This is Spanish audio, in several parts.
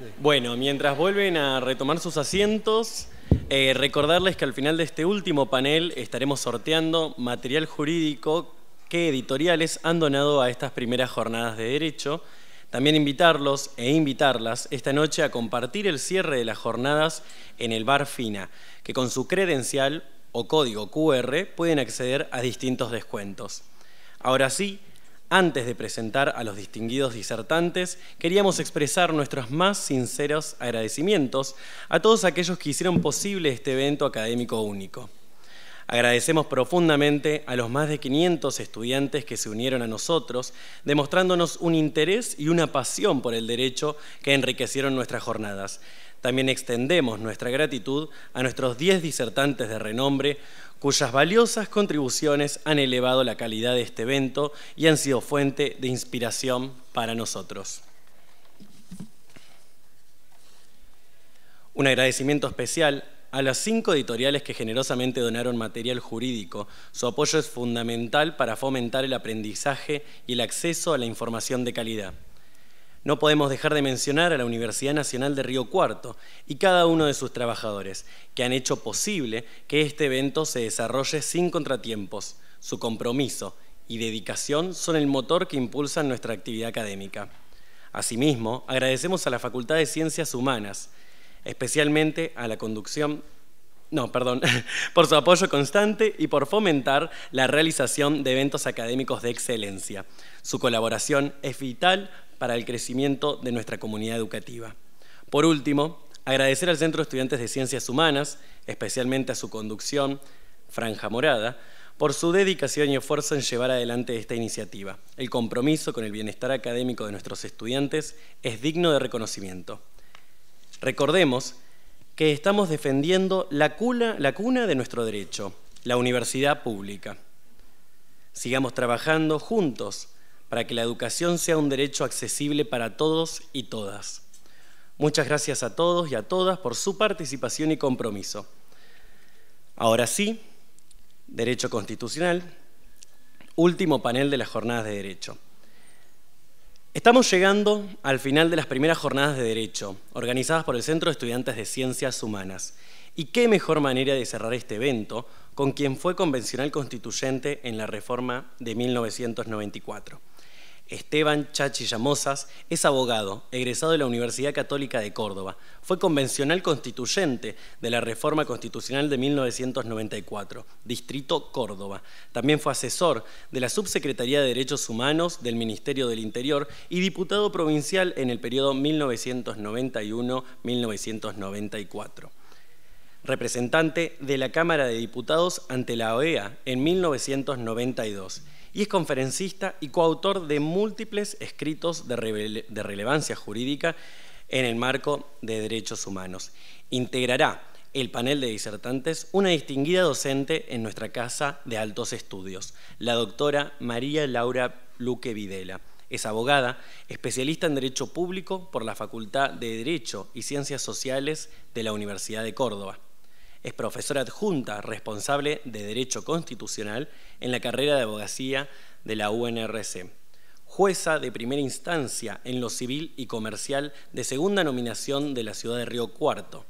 Sí. Bueno, mientras vuelven a retomar sus asientos, recordarles que al final de este último panel estaremos sorteando material jurídico que editoriales han donado a estas primeras jornadas de Derecho. También invitarlos e invitarlas esta noche a compartir el cierre de las jornadas en el Bar Fina, que con su credencial o código QR pueden acceder a distintos descuentos. Ahora sí, antes de presentar a los distinguidos disertantes, queríamos expresar nuestros más sinceros agradecimientos a todos aquellos que hicieron posible este evento académico único. Agradecemos profundamente a los más de 500 estudiantes que se unieron a nosotros, demostrándonos un interés y una pasión por el derecho que enriquecieron nuestras jornadas. También extendemos nuestra gratitud a nuestros 10 disertantes de renombre, cuyas valiosas contribuciones han elevado la calidad de este evento y han sido fuente de inspiración para nosotros. Un agradecimiento especial a las 5 editoriales que generosamente donaron material jurídico. Su apoyo es fundamental para fomentar el aprendizaje y el acceso a la información de calidad. No podemos dejar de mencionar a la Universidad Nacional de Río Cuarto y cada uno de sus trabajadores, que han hecho posible que este evento se desarrolle sin contratiempos. Su compromiso y dedicación son el motor que impulsan nuestra actividad académica. Asimismo, agradecemos a la Facultad de Ciencias Humanas, especialmente a la conducción, por su apoyo constante y por fomentar la realización de eventos académicos de excelencia. Su colaboración es vital para el crecimiento de nuestra comunidad educativa. Por último, agradecer al Centro de Estudiantes de Ciencias Humanas, especialmente a su conducción, Franja Morada, por su dedicación y esfuerzo en llevar adelante esta iniciativa. El compromiso con el bienestar académico de nuestros estudiantes es digno de reconocimiento. Recordemos que estamos defendiendo la cuna de nuestro derecho, la universidad pública. Sigamos trabajando juntos para que la educación sea un derecho accesible para todos y todas. Muchas gracias a todos y a todas por su participación y compromiso. Ahora sí, Derecho Constitucional, último panel de las jornadas de Derecho. Estamos llegando al final de las primeras jornadas de Derecho, organizadas por el Centro de Estudiantes de Ciencias Humanas. Y qué mejor manera de cerrar este evento con quien fue convencional constituyente en la Reforma de 1994. Esteban Chachi Llamosas es abogado, egresado de la Universidad Católica de Córdoba. Fue convencional constituyente de la Reforma Constitucional de 1994, Distrito Córdoba. También fue asesor de la Subsecretaría de Derechos Humanos del Ministerio del Interior y diputado provincial en el periodo 1991-1994. Representante de la Cámara de Diputados ante la OEA en 1992. Y es conferencista y coautor de múltiples escritos de relevancia jurídica en el marco de derechos humanos. Integrará el panel de disertantes una distinguida docente en nuestra Casa de Altos Estudios, la doctora María Laura Luque Videla. Es abogada, especialista en Derecho Público por la Facultad de Derecho y Ciencias Sociales de la Universidad de Córdoba. Es profesora adjunta responsable de Derecho Constitucional en la carrera de Abogacía de la UNRC. Jueza de primera instancia en lo civil y comercial de segunda nominación de la ciudad de Río Cuarto.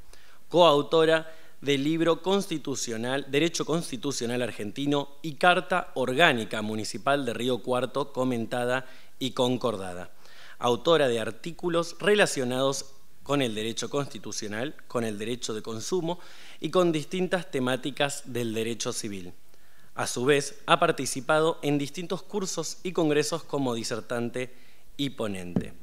Coautora del libro Constitucional, Derecho Constitucional Argentino y Carta Orgánica Municipal de Río Cuarto comentada y concordada. Autora de artículos relacionados con el derecho constitucional, con el derecho de consumo y con distintas temáticas del derecho civil. A su vez, ha participado en distintos cursos y congresos como disertante y ponente.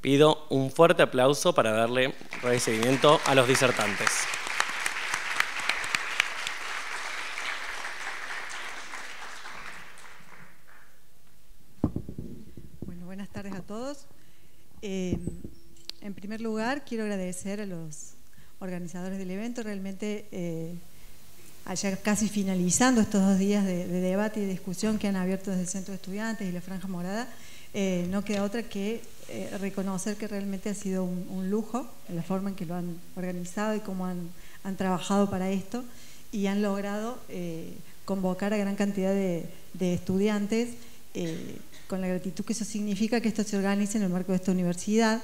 Pido un fuerte aplauso para darle recibimiento a los disertantes. Bueno, buenas tardes a todos. En primer lugar, quiero agradecer a los organizadores del evento. Realmente, allá casi finalizando estos dos días de debate y de discusión que han abierto desde el Centro de Estudiantes y la Franja Morada, no queda otra que reconocer que realmente ha sido un lujo la forma en que lo han organizado y cómo han trabajado para esto, y han logrado convocar a gran cantidad de estudiantes, con la gratitud que eso significa que esto se organice en el marco de esta universidad.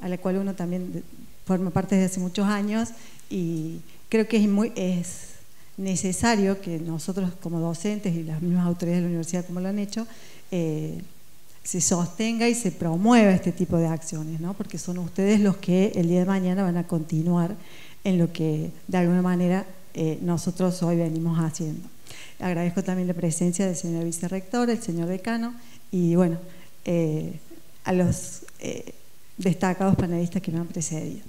a la cual uno también forma parte desde hace muchos años, y creo que es necesario que nosotros como docentes y las mismas autoridades de la universidad como lo han hecho, se sostenga y se promueva este tipo de acciones, ¿no? Porque son ustedes los que el día de mañana van a continuar en lo que de alguna manera nosotros hoy venimos haciendo. Agradezco también la presencia del señor vicerrector, el señor decano y bueno, a los destacados panelistas que me han precedido.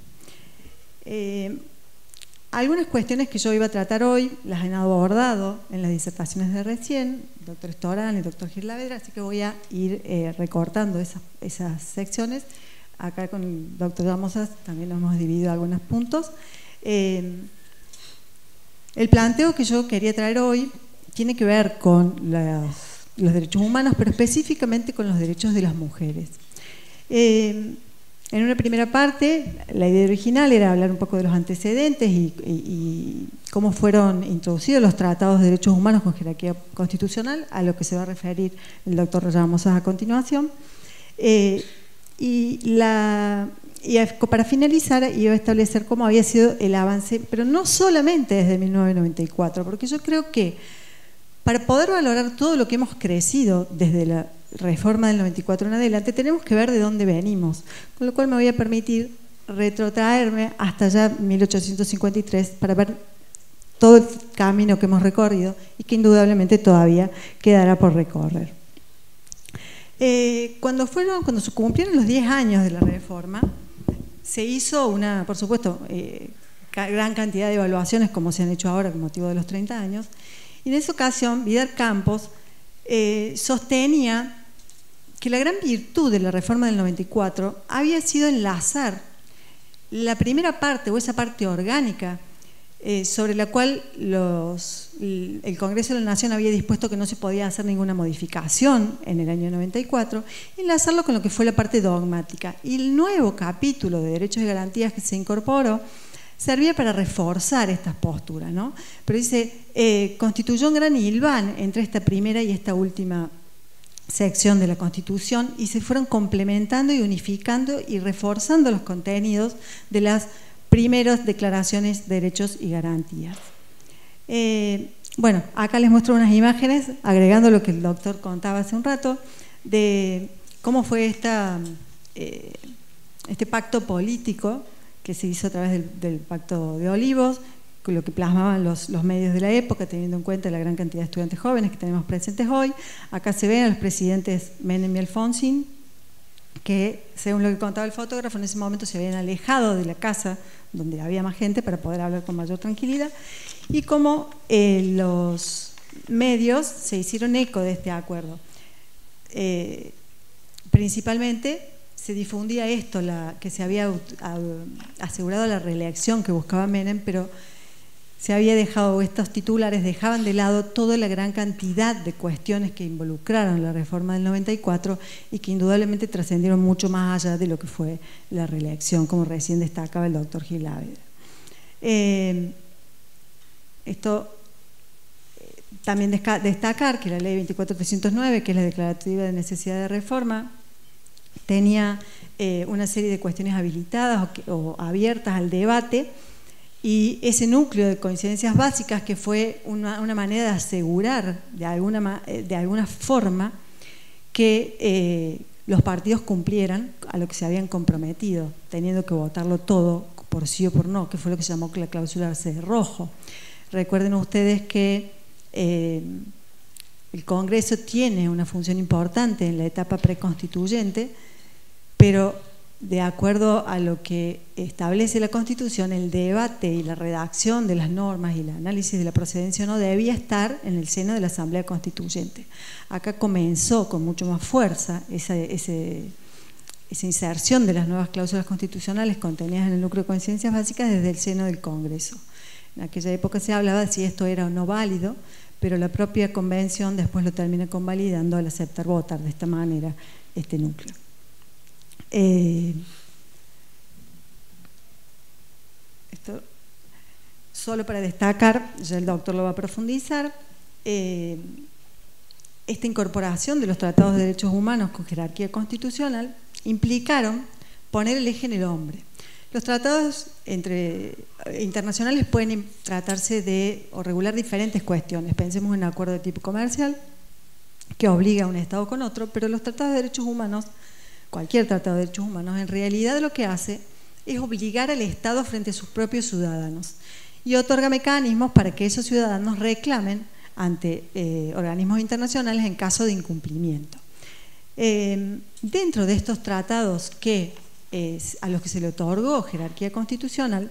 Algunas cuestiones que yo iba a tratar hoy las han abordado en las disertaciones de recién, el doctor Estorán, el doctor Gil Lavedra, así que voy a ir recortando esas secciones. Acá con el doctor Llamosas también nos hemos dividido algunos puntos. El planteo que yo quería traer hoy tiene que ver con los derechos humanos, pero específicamente con los derechos de las mujeres. En una primera parte, la idea original era hablar un poco de los antecedentes y cómo fueron introducidos los tratados de derechos humanos con jerarquía constitucional, a lo que se va a referir el doctor Llamosas a continuación. Y para finalizar, iba a establecer cómo había sido el avance, pero no solamente desde 1994, porque yo creo que para poder valorar todo lo que hemos crecido desde la reforma del 94 en adelante, tenemos que ver de dónde venimos, con lo cual me voy a permitir retrotraerme hasta ya 1853 para ver todo el camino que hemos recorrido y que indudablemente todavía quedará por recorrer. Cuando se cumplieron los 10 años de la reforma, se hizo una, por supuesto, gran cantidad de evaluaciones como se han hecho ahora con motivo de los 30 años, y en esa ocasión Vidal Campos sostenía que la gran virtud de la reforma del 94 había sido enlazar la primera parte o esa parte orgánica sobre la cual el Congreso de la Nación había dispuesto que no se podía hacer ninguna modificación en el año 94, enlazarlo con lo que fue la parte dogmática. Y el nuevo capítulo de derechos y garantías que se incorporó servía para reforzar estas posturas, ¿no? Pero dice, constituyó un gran hilván entre esta primera y esta última sección de la Constitución y se fueron complementando y unificando y reforzando los contenidos de las primeras declaraciones de derechos y garantías. Bueno, acá les muestro unas imágenes, agregando lo que el doctor contaba hace un rato, de cómo fue este pacto político que se hizo a través del Pacto de Olivos, lo que plasmaban los medios de la época, teniendo en cuenta la gran cantidad de estudiantes jóvenes que tenemos presentes hoy. Acá se ven a los presidentes Menem y Alfonsín, que según lo que contaba el fotógrafo, en ese momento se habían alejado de la casa donde había más gente para poder hablar con mayor tranquilidad, y cómo los medios se hicieron eco de este acuerdo. Principalmente se difundía esto, que se había asegurado la reelección que buscaba Menem, pero se había dejado, estos titulares dejaban de lado toda la gran cantidad de cuestiones que involucraron la reforma del 94 y que indudablemente trascendieron mucho más allá de lo que fue la reelección, como recién destacaba el doctor Gil Lavedra. También destacar que la ley 24.309, que es la declarativa de necesidad de reforma, tenía una serie de cuestiones habilitadas o abiertas al debate, y ese núcleo de coincidencias básicas que fue una manera de asegurar de alguna forma que los partidos cumplieran a lo que se habían comprometido, teniendo que votarlo todo por sí o por no, que fue lo que se llamó la cláusula del cerrojo. Recuerden ustedes que el Congreso tiene una función importante en la etapa preconstituyente, pero de acuerdo a lo que establece la Constitución, el debate y la redacción de las normas y el análisis de la procedencia o no debía estar en el seno de la Asamblea Constituyente. Acá comenzó con mucho más fuerza esa inserción de las nuevas cláusulas constitucionales contenidas en el núcleo de coincidencias básicas desde el seno del Congreso. En aquella época se hablaba de si esto era o no válido, pero la propia Convención después lo termina convalidando al aceptar votar de esta manera este núcleo. Esto solo para destacar, ya el doctor lo va a profundizar, esta incorporación de los tratados de derechos humanos con jerarquía constitucional implicaron poner el eje en el hombre. Los tratados internacionales pueden tratarse de o regular diferentes cuestiones. Pensemos en un acuerdo de tipo comercial que obliga a un Estado con otro, pero los tratados de derechos humanos, cualquier tratado de derechos humanos, en realidad lo que hace es obligar al Estado frente a sus propios ciudadanos y otorga mecanismos para que esos ciudadanos reclamen ante organismos internacionales en caso de incumplimiento. Dentro de estos tratados que a los que se le otorgó jerarquía constitucional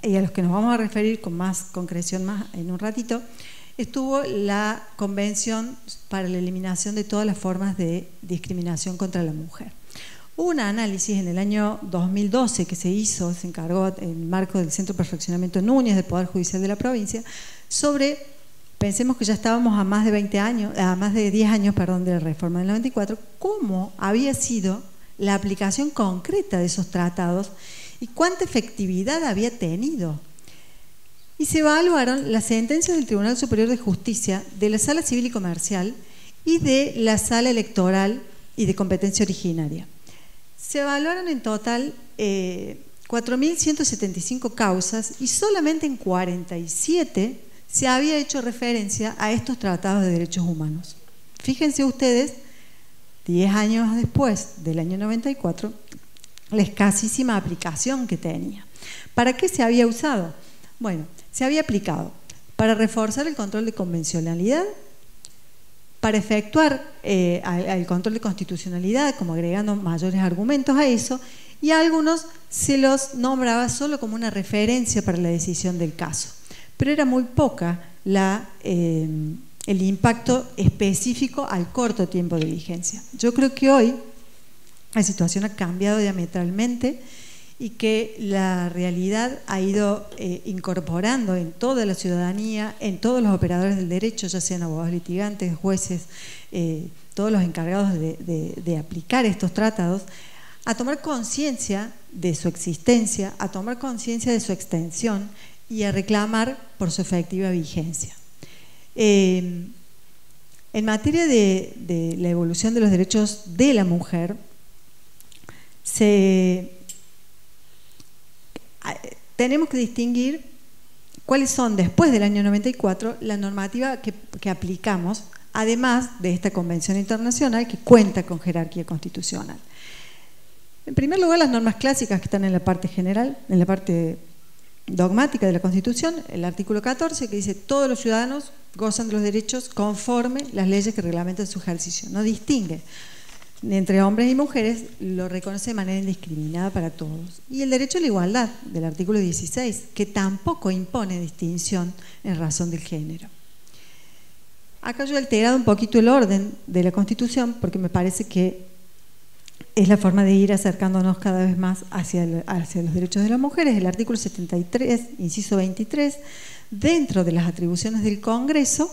y a los que nos vamos a referir con más concreción en un ratito, estuvo la Convención para la Eliminación de todas las formas de discriminación contra la mujer. Hubo un análisis en el año 2012 que se hizo, se encargó en el marco del Centro de Perfeccionamiento Núñez del Poder Judicial de la provincia, sobre, pensemos que ya estábamos a más de 20 años, a más de 10 años, perdón, de la reforma del 94, cómo había sido la aplicación concreta de esos tratados y cuánta efectividad había tenido. Y se evaluaron las sentencias del Tribunal Superior de Justicia, de la Sala Civil y Comercial y de la Sala Electoral y de Competencia Originaria. Se evaluaron en total 4.175 causas y solamente en 47 se había hecho referencia a estos tratados de derechos humanos. Fíjense ustedes, 10 años después del año 94, la escasísima aplicación que tenía. ¿Para qué se había usado? Bueno, se había aplicado para reforzar el control de convencionalidad, para efectuar el control de constitucionalidad, como agregando mayores argumentos a eso, y a algunos se los nombraba solo como una referencia para la decisión del caso. Pero era muy poca el impacto específico al corto tiempo de vigencia. Yo creo que hoy la situación ha cambiado diametralmente y que la realidad ha ido incorporando en toda la ciudadanía, en todos los operadores del derecho, ya sean abogados litigantes, jueces, todos los encargados de aplicar estos tratados, a tomar conciencia de su existencia, a tomar conciencia de su extensión y a reclamar por su efectiva vigencia. En materia de la evolución de los derechos de la mujer, tenemos que distinguir cuáles son, después del año 94, la normativa que aplicamos, además de esta convención internacional que cuenta con jerarquía constitucional. En primer lugar, las normas clásicas que están en la parte general, en la parte dogmática de la Constitución, el artículo 14, que dice: todos los ciudadanos gozan de los derechos conforme las leyes que reglamentan su ejercicio. No distingue entre hombres y mujeres, lo reconoce de manera indiscriminada para todos. Y el derecho a la igualdad, del artículo 16, que tampoco impone distinción en razón del género. Acá yo he alterado un poquito el orden de la Constitución porque me parece que es la forma de ir acercándonos cada vez más hacia los derechos de las mujeres. El artículo 73, inciso 23, dentro de las atribuciones del Congreso,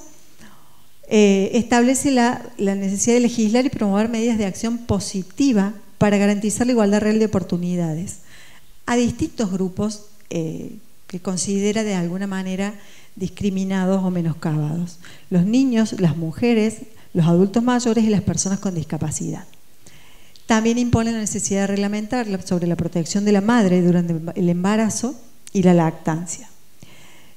establece la necesidad de legislar y promover medidas de acción positiva para garantizar la igualdad real de oportunidades a distintos grupos que considera de alguna manera discriminados o menoscabados: los niños, las mujeres, los adultos mayores y las personas con discapacidad. También impone la necesidad de reglamentar sobre la protección de la madre durante el embarazo y la lactancia.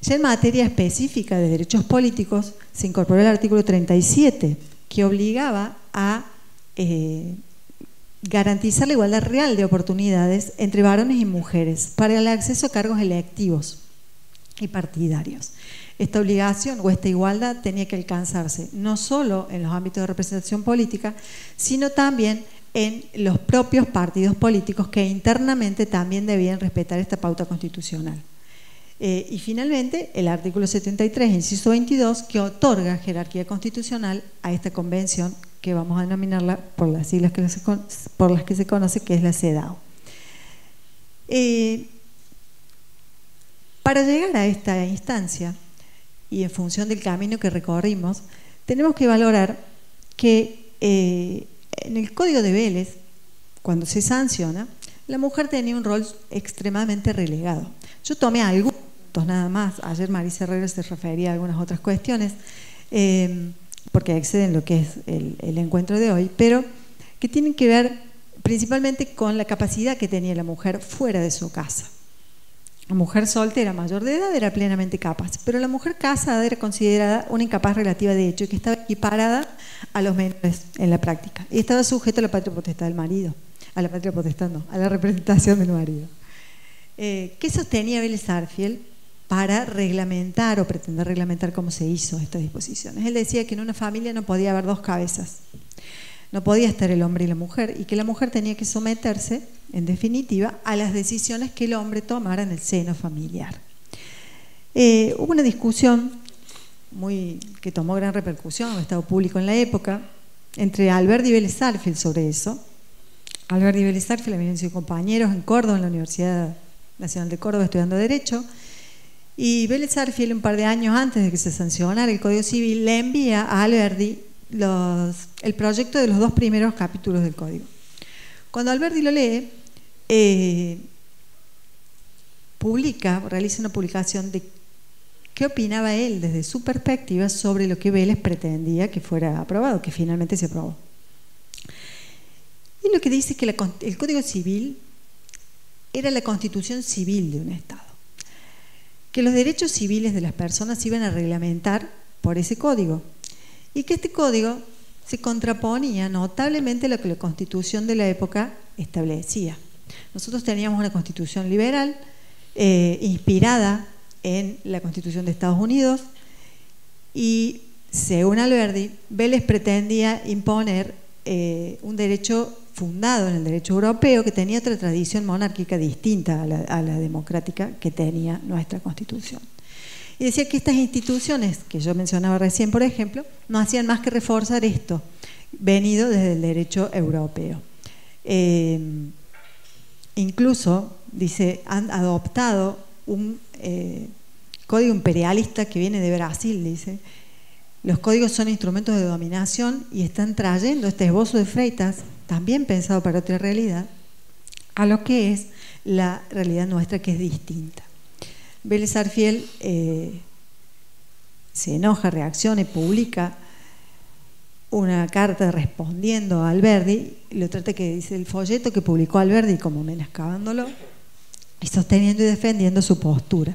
Ya en materia específica de derechos políticos se incorporó el artículo 37, que obligaba a garantizar la igualdad real de oportunidades entre varones y mujeres para el acceso a cargos electivos y partidarios. Esta obligación o esta igualdad tenía que alcanzarse no solo en los ámbitos de representación política, sino también en los propios partidos políticos, que internamente también debían respetar esta pauta constitucional. Y finalmente, el artículo 73, inciso 22, que otorga jerarquía constitucional a esta convención, que vamos a denominarla por las siglas por las que se conoce, que es la CEDAW. Para llegar a esta instancia, y en función del camino que recorrimos, tenemos que valorar que en el Código de Vélez, cuando se sanciona, la mujer tenía un rol extremadamente relegado. Yo tomé algunos nada más, ayer Marisa Herrera se refería a algunas otras cuestiones, porque exceden lo que es el encuentro de hoy, pero que tienen que ver principalmente con la capacidad que tenía la mujer fuera de su casa. La mujer soltera mayor de edad era plenamente capaz, pero la mujer casada era considerada una incapaz relativa de hecho y que estaba equiparada a los menores en la práctica. Y estaba sujeta a la patria potestad del marido, a la patria potestad no, a la representación del marido. ¿Qué sostenía Vélez Sarsfield para reglamentar o pretender reglamentar cómo se hizo estas disposiciones? Él decía que en una familia no podía haber dos cabezas. No podía estar el hombre y la mujer, y que la mujer tenía que someterse, en definitiva, a las decisiones que el hombre tomara en el seno familiar. Hubo una discusión que tomó gran repercusión en el estado público en la época entre Alberbi y Vélez Sarsfield sobre eso. Alberbi y Vélez Sarsfield habían sido compañeros en Córdoba, en la Universidad Nacional de Córdoba, estudiando Derecho, y Vélez Sarsfield, un par de años antes de que se sancionara el Código Civil, le envía a Alberbi el proyecto de los dos primeros capítulos del código. Cuando Alberbi lo lee, realiza una publicación de qué opinaba él desde su perspectiva sobre lo que Vélez pretendía que fuera aprobado, que finalmente se aprobó. Y lo que dice es que el Código Civil era la constitución civil de un Estado, que los derechos civiles de las personas se iban a reglamentar por ese código, y que este código se contraponía notablemente a lo que la Constitución de la época establecía. Nosotros teníamos una Constitución liberal inspirada en la Constitución de Estados Unidos, y según Alberbi, Vélez pretendía imponer un derecho fundado en el derecho europeo que tenía otra tradición monárquica distinta a la democrática que tenía nuestra Constitución. Y decía que estas instituciones que yo mencionaba recién, por ejemplo, no hacían más que reforzar esto, venido desde el derecho europeo. Incluso, dice, han adoptado un código imperialista que viene de Brasil, dice. Los códigos son instrumentos de dominación y están trayendo este esbozo de Freitas, también pensado para otra realidad, a lo que es la realidad nuestra, que es distinta. Vélez Sarsfield se enoja, reacciona y publica una carta respondiendo a Alberbi. Lo trata, que dice, el folleto que publicó Alberbi, como menoscabándolo y sosteniendo y defendiendo su postura,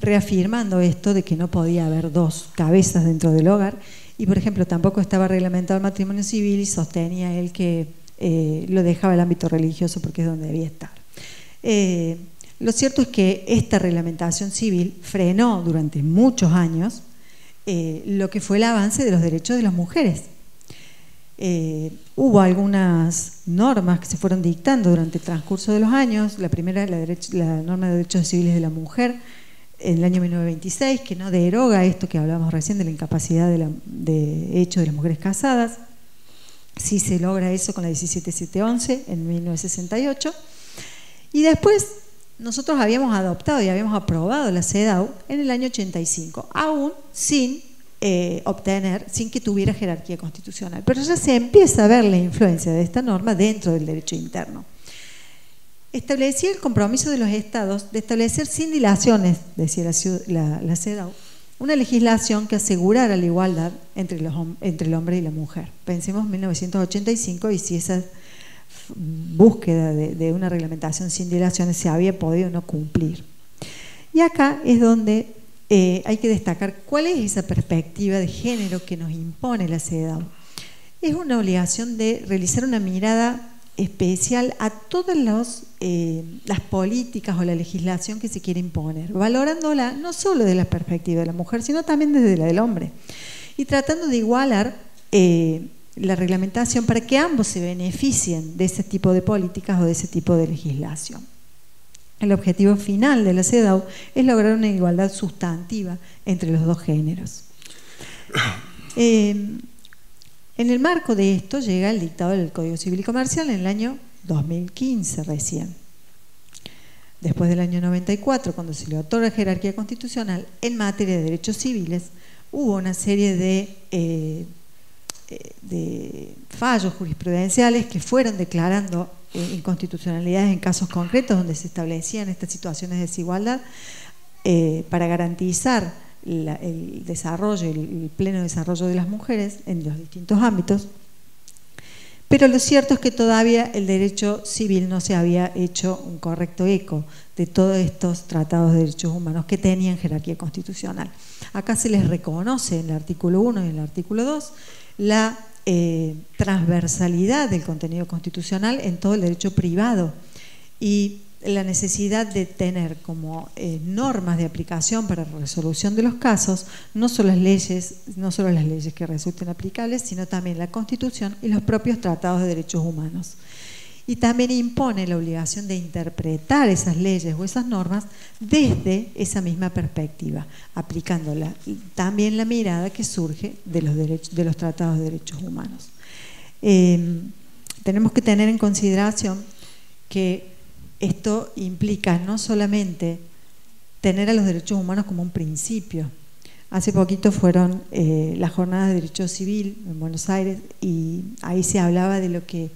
reafirmando esto de que no podía haber dos cabezas dentro del hogar, y por ejemplo tampoco estaba reglamentado el matrimonio civil, y sostenía él que lo dejaba el ámbito religioso porque es donde debía estar. Lo cierto es que esta reglamentación civil frenó durante muchos años lo que fue el avance de los derechos de las mujeres. Hubo algunas normas que se fueron dictando durante el transcurso de los años. La primera, la norma de derechos civiles de la mujer, en el año 1926, que no deroga esto que hablábamos recién de la incapacidad de hecho de las mujeres casadas. Sí se logra eso con la 17711 en 1968. Y después nosotros habíamos adoptado y habíamos aprobado la CEDAW en el año 85, aún sin sin que tuviera jerarquía constitucional. Pero ya se empieza a ver la influencia de esta norma dentro del derecho interno. Establecía el compromiso de los estados de establecer sin dilaciones, decía la CEDAW, una legislación que asegurara la igualdad entre el hombre y la mujer. Pensemos en 1985, y si esa búsqueda de una reglamentación sin dilaciones se había podido no cumplir. Y acá es donde hay que destacar cuál es esa perspectiva de género que nos impone la CEDAW. Es una obligación de realizar una mirada especial a todas las políticas o la legislación que se quiere imponer, valorándola no solo desde la perspectiva de la mujer, sino también desde la del hombre, y tratando de igualar la reglamentación para que ambos se beneficien de ese tipo de políticas o de ese tipo de legislación. El objetivo final de la CEDAW es lograr una igualdad sustantiva entre los dos géneros. En el marco de esto llega el dictado del Código Civil y Comercial en el año 2015 recién. Después del año 94, cuando se le otorga jerarquía constitucional en materia de derechos civiles, hubo una serie de fallos jurisprudenciales que fueron declarando inconstitucionalidades en casos concretos donde se establecían estas situaciones de desigualdad para garantizar el desarrollo, el pleno desarrollo de las mujeres en los distintos ámbitos. Pero lo cierto es que todavía el derecho civil no se había hecho un correcto eco de todos estos tratados de derechos humanos que tenían jerarquía constitucional. Acá se les reconoce en el artículo 1 y en el artículo 2 la transversalidad del contenido constitucional en todo el derecho privado y la necesidad de tener como normas de aplicación para resolución de los casos, no solo las leyes que resulten aplicables, sino también la Constitución y los propios tratados de derechos humanos. Y también impone la obligación de interpretar esas leyes o esas normas desde esa misma perspectiva, aplicándola también la mirada que surge de los tratados de derechos humanos. Tenemos que tener en consideración que esto implica no solamente tener a los derechos humanos como un principio. Hace poquito fueron las jornadas de derecho civil en Buenos Aires y ahí se hablaba de lo que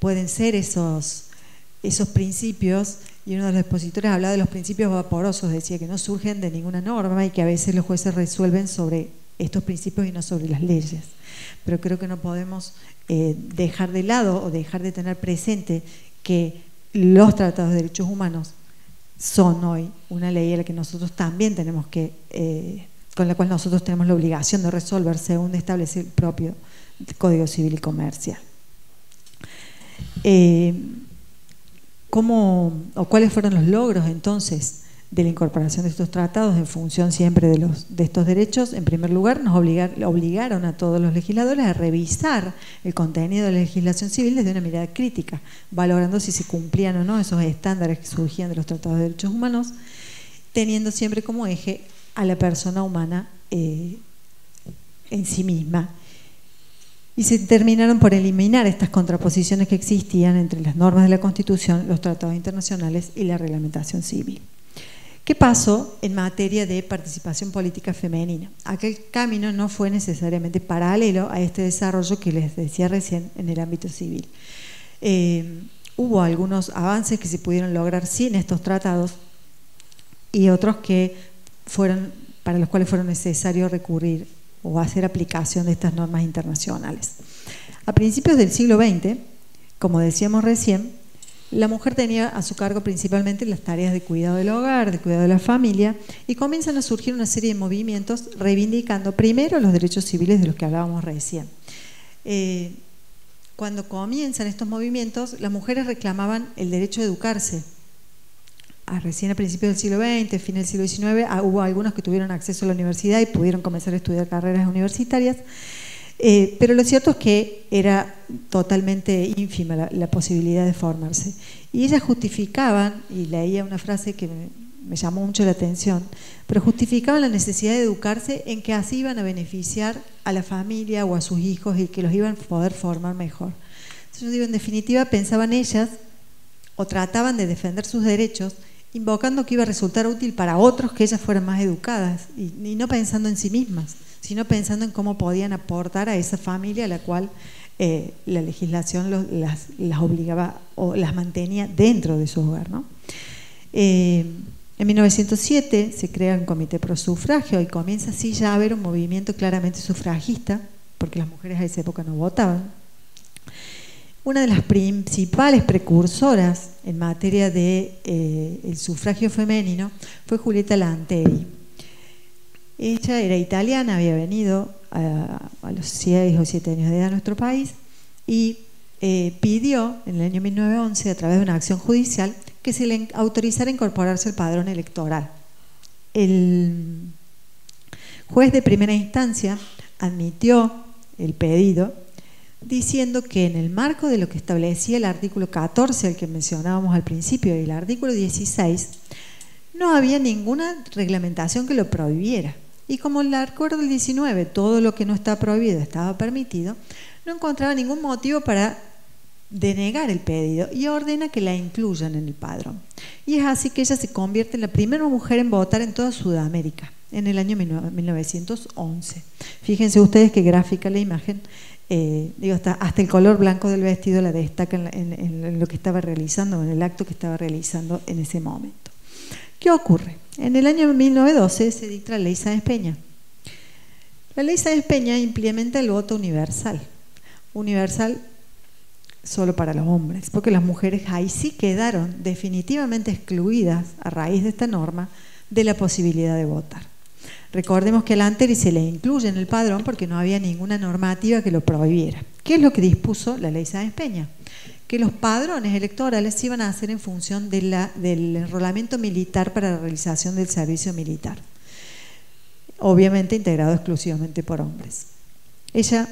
pueden ser esos principios y uno de los expositores hablaba de los principios vaporosos, decía que no surgen de ninguna norma y que a veces los jueces resuelven sobre estos principios y no sobre las leyes. Pero creo que no podemos dejar de lado o dejar de tener presente que los tratados de derechos humanos son hoy una ley a la que nosotros también tenemos que, con la cual nosotros tenemos la obligación de resolver según establece el propio Código Civil y Comercial. ¿Cuáles fueron los logros entonces de la incorporación de estos tratados en función siempre de estos derechos? En primer lugar, nos obligaron a todos los legisladores a revisar el contenido de la legislación civil desde una mirada crítica, valorando si se cumplían o no esos estándares que surgían de los tratados de derechos humanos, teniendo siempre como eje a la persona humana en sí misma. Y se terminaron por eliminar estas contraposiciones que existían entre las normas de la Constitución, los tratados internacionales y la reglamentación civil. ¿Qué pasó en materia de participación política femenina? Aquel camino no fue necesariamente paralelo a este desarrollo que les decía recién en el ámbito civil. Hubo algunos avances que se pudieron lograr sin estos tratados y otros que fueron, para los cuales fueron necesarios recurrir o hacer aplicación de estas normas internacionales. A principios del siglo XX, como decíamos recién, la mujer tenía a su cargo principalmente las tareas de cuidado del hogar, de cuidado de la familia, y comienzan a surgir una serie de movimientos reivindicando primero los derechos civiles de los que hablábamos recién. Cuando comienzan estos movimientos, las mujeres reclamaban el derecho a educarse. Recién a principios del siglo XX, fin del siglo XIX, hubo algunos que tuvieron acceso a la universidad y pudieron comenzar a estudiar carreras universitarias. Pero lo cierto es que era totalmente ínfima la posibilidad de formarse. Y ellas justificaban, y leía una frase que me llamó mucho la atención, pero justificaban la necesidad de educarse en que así iban a beneficiar a la familia o a sus hijos y que los iban a poder formar mejor. Entonces, yo digo, en definitiva, pensaban ellas o trataban de defender sus derechos invocando que iba a resultar útil para otros que ellas fueran más educadas y no pensando en sí mismas, sino pensando en cómo podían aportar a esa familia a la cual la legislación las obligaba o las mantenía dentro de su hogar, ¿no? En 1907 se crea un comité pro sufragio y comienza así ya a haber un movimiento claramente sufragista, porque las mujeres a esa época no votaban. Una de las principales precursoras en materia de el sufragio femenino fue Julieta Lanteri. Ella era italiana, había venido a los 6 o 7 años de edad a nuestro país y pidió en el año 1911, a través de una acción judicial, que se le autorizara incorporarse al padrón electoral. El juez de primera instancia admitió el pedido diciendo que en el marco de lo que establecía el artículo 14, el que mencionábamos al principio, y el artículo 16, no había ninguna reglamentación que lo prohibiera. Y como el acuerdo del 19, todo lo que no está prohibido estaba permitido, no encontraba ningún motivo para denegar el pedido y ordena que la incluyan en el padrón. Y es así que ella se convierte en la primera mujer en votar en toda Sudamérica, en el año 1911. Fíjense ustedes qué gráfica la imagen. Digo, hasta el color blanco del vestido la destaca en lo que estaba realizando, en el acto que estaba realizando en ese momento. ¿Qué ocurre? En el año 1912 se dicta la Ley Sáenz Peña. La Ley Sáenz Peña implementa el voto universal. Universal solo para los hombres, porque las mujeres ahí sí quedaron definitivamente excluidas a raíz de esta norma de la posibilidad de votar. Recordemos que a Lanteri se le incluye en el padrón porque no había ninguna normativa que lo prohibiera. ¿Qué es lo que dispuso la ley Sáenz Peña? Que los padrones electorales se iban a hacer en función de del enrolamiento militar para la realización del servicio militar, obviamente integrado exclusivamente por hombres. Ella,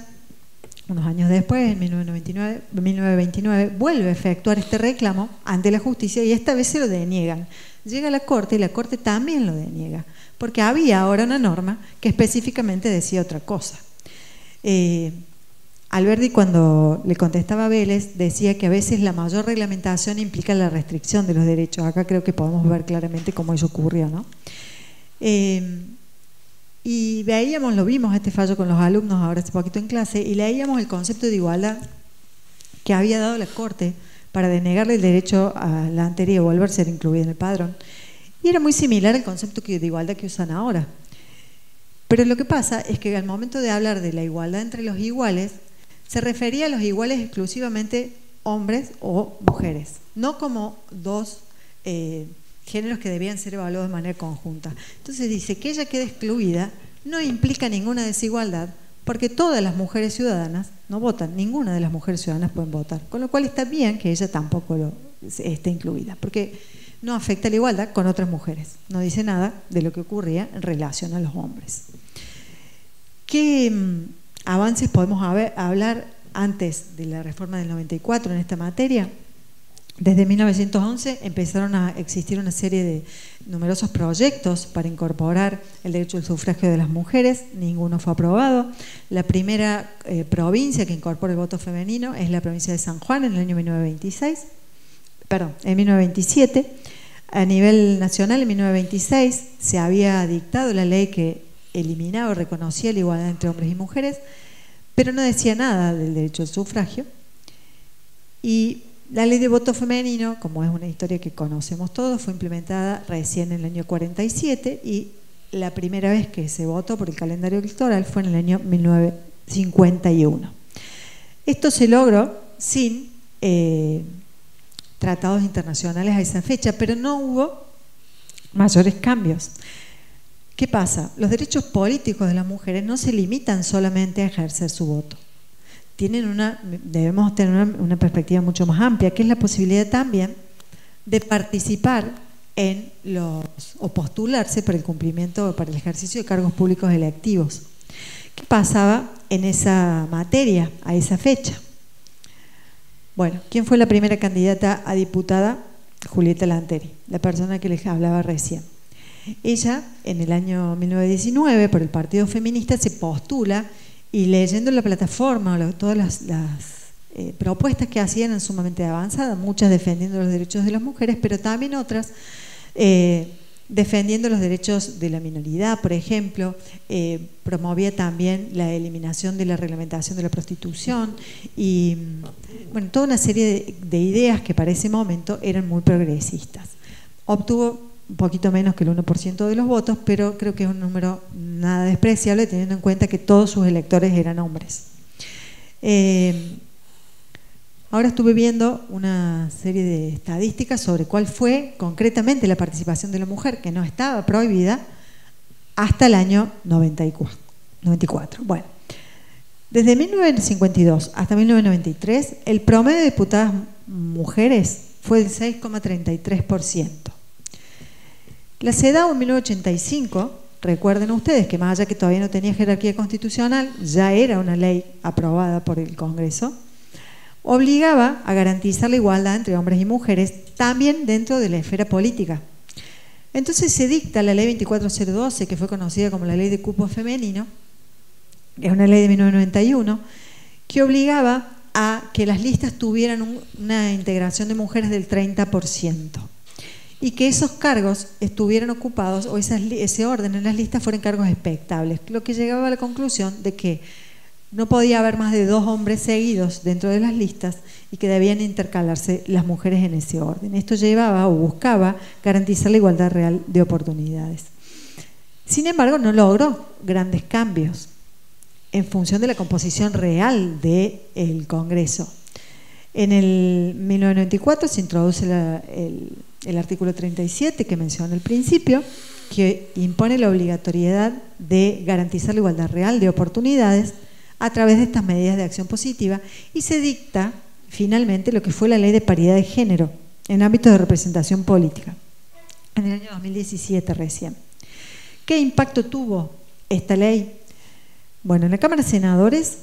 unos años después, en 1929, vuelve a efectuar este reclamo ante la justicia y esta vez se lo deniegan. Llega a la Corte y la Corte también lo deniega, porque había ahora una norma que específicamente decía otra cosa. Alberbi, cuando le contestaba a Vélez, decía que a veces la mayor reglamentación implica la restricción de los derechos. Acá creo que podemos ver claramente cómo eso ocurrió, ¿no? Y veíamos, lo vimos este fallo con los alumnos ahora hace poquito en clase, y leíamos el concepto de igualdad que había dado la Corte para denegarle el derecho a la anterior de volver a ser incluida en el padrón. Y era muy similar al concepto de igualdad que usan ahora. Pero lo que pasa es que al momento de hablar de la igualdad entre los iguales, se refería a los iguales exclusivamente hombres o mujeres, no como dos géneros que debían ser evaluados de manera conjunta. Entonces dice que ella quede excluida no implica ninguna desigualdad, porque todas las mujeres ciudadanas no votan, ninguna de las mujeres ciudadanas pueden votar, con lo cual está bien que ella tampoco esté incluida, porque no afecta la igualdad con otras mujeres, no dice nada de lo que ocurría en relación a los hombres. ¿Qué avances podemos hablar antes de la reforma del 94 en esta materia? Desde 1911 empezaron a existir una serie de numerosos proyectos para incorporar el derecho al sufragio de las mujeres, ninguno fue aprobado. La primera provincia que incorpora el voto femenino es la provincia de San Juan en el año 1927. A nivel nacional, en 1926 se había dictado la ley que eliminaba o reconocía la igualdad entre hombres y mujeres, pero no decía nada del derecho al sufragio. Y la ley de voto femenino, como es una historia que conocemos todos, fue implementada recién en el año 47, y la primera vez que se votó por el calendario electoral fue en el año 1951. Esto se logró sin tratados internacionales a esa fecha, pero no hubo mayores cambios. ¿Qué pasa? Los derechos políticos de las mujeres no se limitan solamente a ejercer su voto. Tienen debemos tener una perspectiva mucho más amplia, que es la posibilidad también de participar en o postularse para el cumplimiento o para el ejercicio de cargos públicos electivos. ¿Qué pasaba en esa materia a esa fecha? Bueno, ¿quién fue la primera candidata a diputada? Julieta Lanteri, la persona que les hablaba recién. Ella, en el año 1919, por el Partido Feminista, se postula, y leyendo la plataforma, todas las propuestas que hacían eran sumamente avanzadas, muchas defendiendo los derechos de las mujeres, pero también otras defendiendo los derechos de la minoridad, por ejemplo. Promovía también la eliminación de la reglamentación de la prostitución y, bueno, toda una serie de ideas que para ese momento eran muy progresistas. Obtuvo un poquito menos que el 1% de los votos, pero creo que es un número nada despreciable, teniendo en cuenta que todos sus electores eran hombres. Ahora estuve viendo una serie de estadísticas sobre cuál fue concretamente la participación de la mujer, que no estaba prohibida hasta el año 94. Bueno, desde 1952 hasta 1993, el promedio de diputadas mujeres fue del 6,33%. La CEDAW en 1985, recuerden ustedes que más allá que todavía no tenía jerarquía constitucional, ya era una ley aprobada por el Congreso, obligaba a garantizar la igualdad entre hombres y mujeres también dentro de la esfera política. Entonces se dicta la ley 24012, que fue conocida como la ley de cupo femenino, que es una ley de 1991, que obligaba a que las listas tuvieran una integración de mujeres del 30%. Y que esos cargos estuvieran ocupados, o ese orden en las listas, fueran cargos expectables, lo que llegaba a la conclusión de que no podía haber más de dos hombres seguidos dentro de las listas y que debían intercalarse las mujeres en ese orden. Esto llevaba o buscaba garantizar la igualdad real de oportunidades. Sin embargo, no logró grandes cambios en función de la composición real del Congreso. En el 1994 se introduce el artículo 37 que mencioné al principio, que impone la obligatoriedad de garantizar la igualdad real de oportunidades a través de estas medidas de acción positiva, y se dicta finalmente lo que fue la Ley de Paridad de Género en ámbitos de representación política, en el año 2017 recién. ¿Qué impacto tuvo esta ley? Bueno, en la Cámara de Senadores,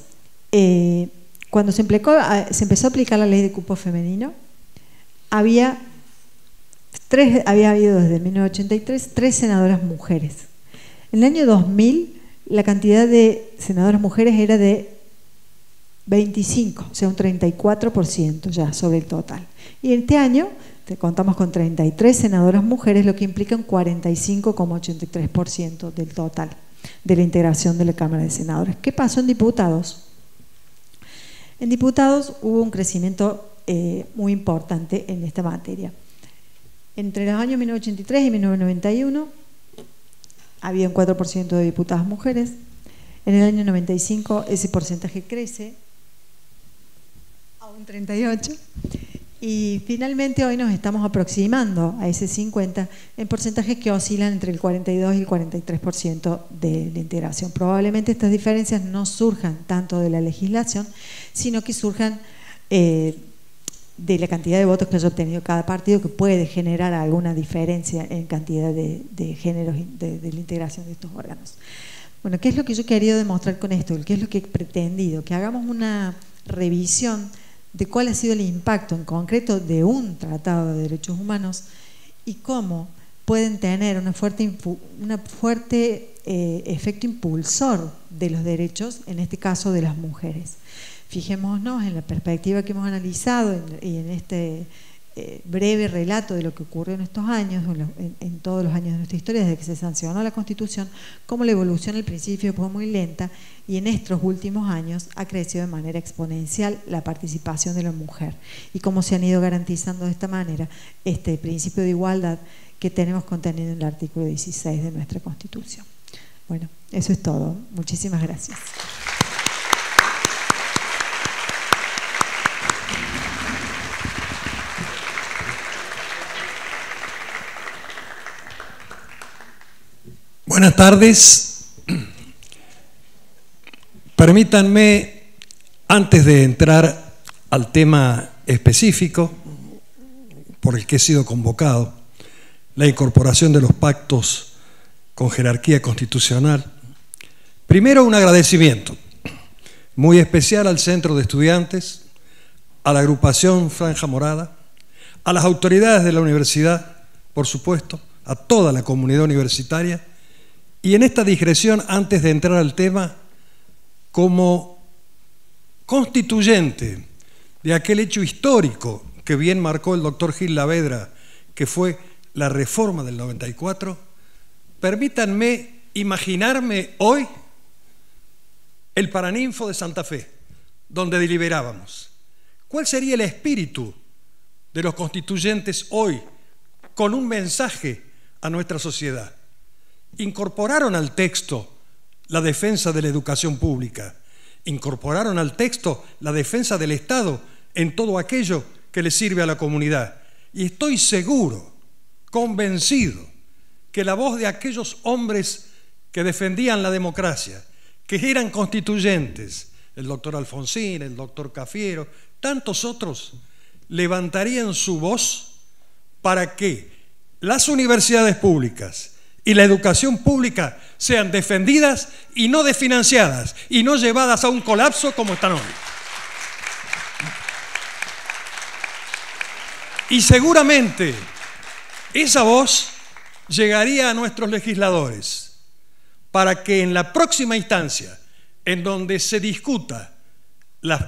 cuando se empezó a aplicar la ley de cupo femenino, había habido desde 1983 tres senadoras mujeres. En el año 2000 la cantidad de senadoras mujeres era de 25, o sea un 34% ya sobre el total. Y este año contamos con 33 senadoras mujeres, lo que implica un 45,83% del total de la integración de la Cámara de Senadores. ¿Qué pasó en diputados? En diputados hubo un crecimiento muy importante en esta materia. Entre los años 1983 y 1991 había un 4% de diputadas mujeres. En el año 95 ese porcentaje crece a un 38%. Y finalmente hoy nos estamos aproximando a ese 50% en porcentajes que oscilan entre el 42 y el 43% de la integración. Probablemente estas diferencias no surjan tanto de la legislación, sino que surjan de la cantidad de votos que haya obtenido cada partido, que puede generar alguna diferencia en cantidad de géneros de la integración de estos órganos. Bueno, ¿qué es lo que yo he querido demostrar con esto? ¿Qué es lo que he pretendido? Que hagamos una revisión de cuál ha sido el impacto en concreto de un tratado de derechos humanos y cómo pueden tener un fuerte efecto impulsor de los derechos, en este caso de las mujeres. Fijémonos en la perspectiva que hemos analizado y en este breve relato de lo que ocurrió en estos años, en todos los años de nuestra historia, desde que se sancionó la Constitución, cómo la evolución al principio fue muy lenta y en estos últimos años ha crecido de manera exponencial la participación de la mujer y cómo se han ido garantizando de esta manera este principio de igualdad que tenemos contenido en el artículo 16 de nuestra Constitución. Bueno, eso es todo. Muchísimas gracias. Buenas tardes. Permítanme, antes de entrar al tema específico por el que he sido convocado, la incorporación de los pactos con jerarquía constitucional, primero un agradecimiento muy especial al Centro de Estudiantes, a la agrupación Franja Morada, a las autoridades de la universidad, por supuesto, a toda la comunidad universitaria. Y en esta digresión, antes de entrar al tema, como constituyente de aquel hecho histórico que bien marcó el doctor Gil Lavedra, que fue la reforma del 94, permítanme imaginarme hoy el Paraninfo de Santa Fe, donde deliberábamos. ¿Cuál sería el espíritu de los constituyentes hoy con un mensaje a nuestra sociedad? Incorporaron al texto la defensa de la educación pública, incorporaron al texto la defensa del Estado en todo aquello que le sirve a la comunidad. Y estoy seguro, convencido, que la voz de aquellos hombres que defendían la democracia, que eran constituyentes, el doctor Alfonsín, el doctor Cafiero, tantos otros, levantarían su voz para que las universidades públicas y la educación pública sean defendidas y no desfinanciadas y no llevadas a un colapso como están hoy. Y seguramente esa voz llegaría a nuestros legisladores para que en la próxima instancia en donde se discuta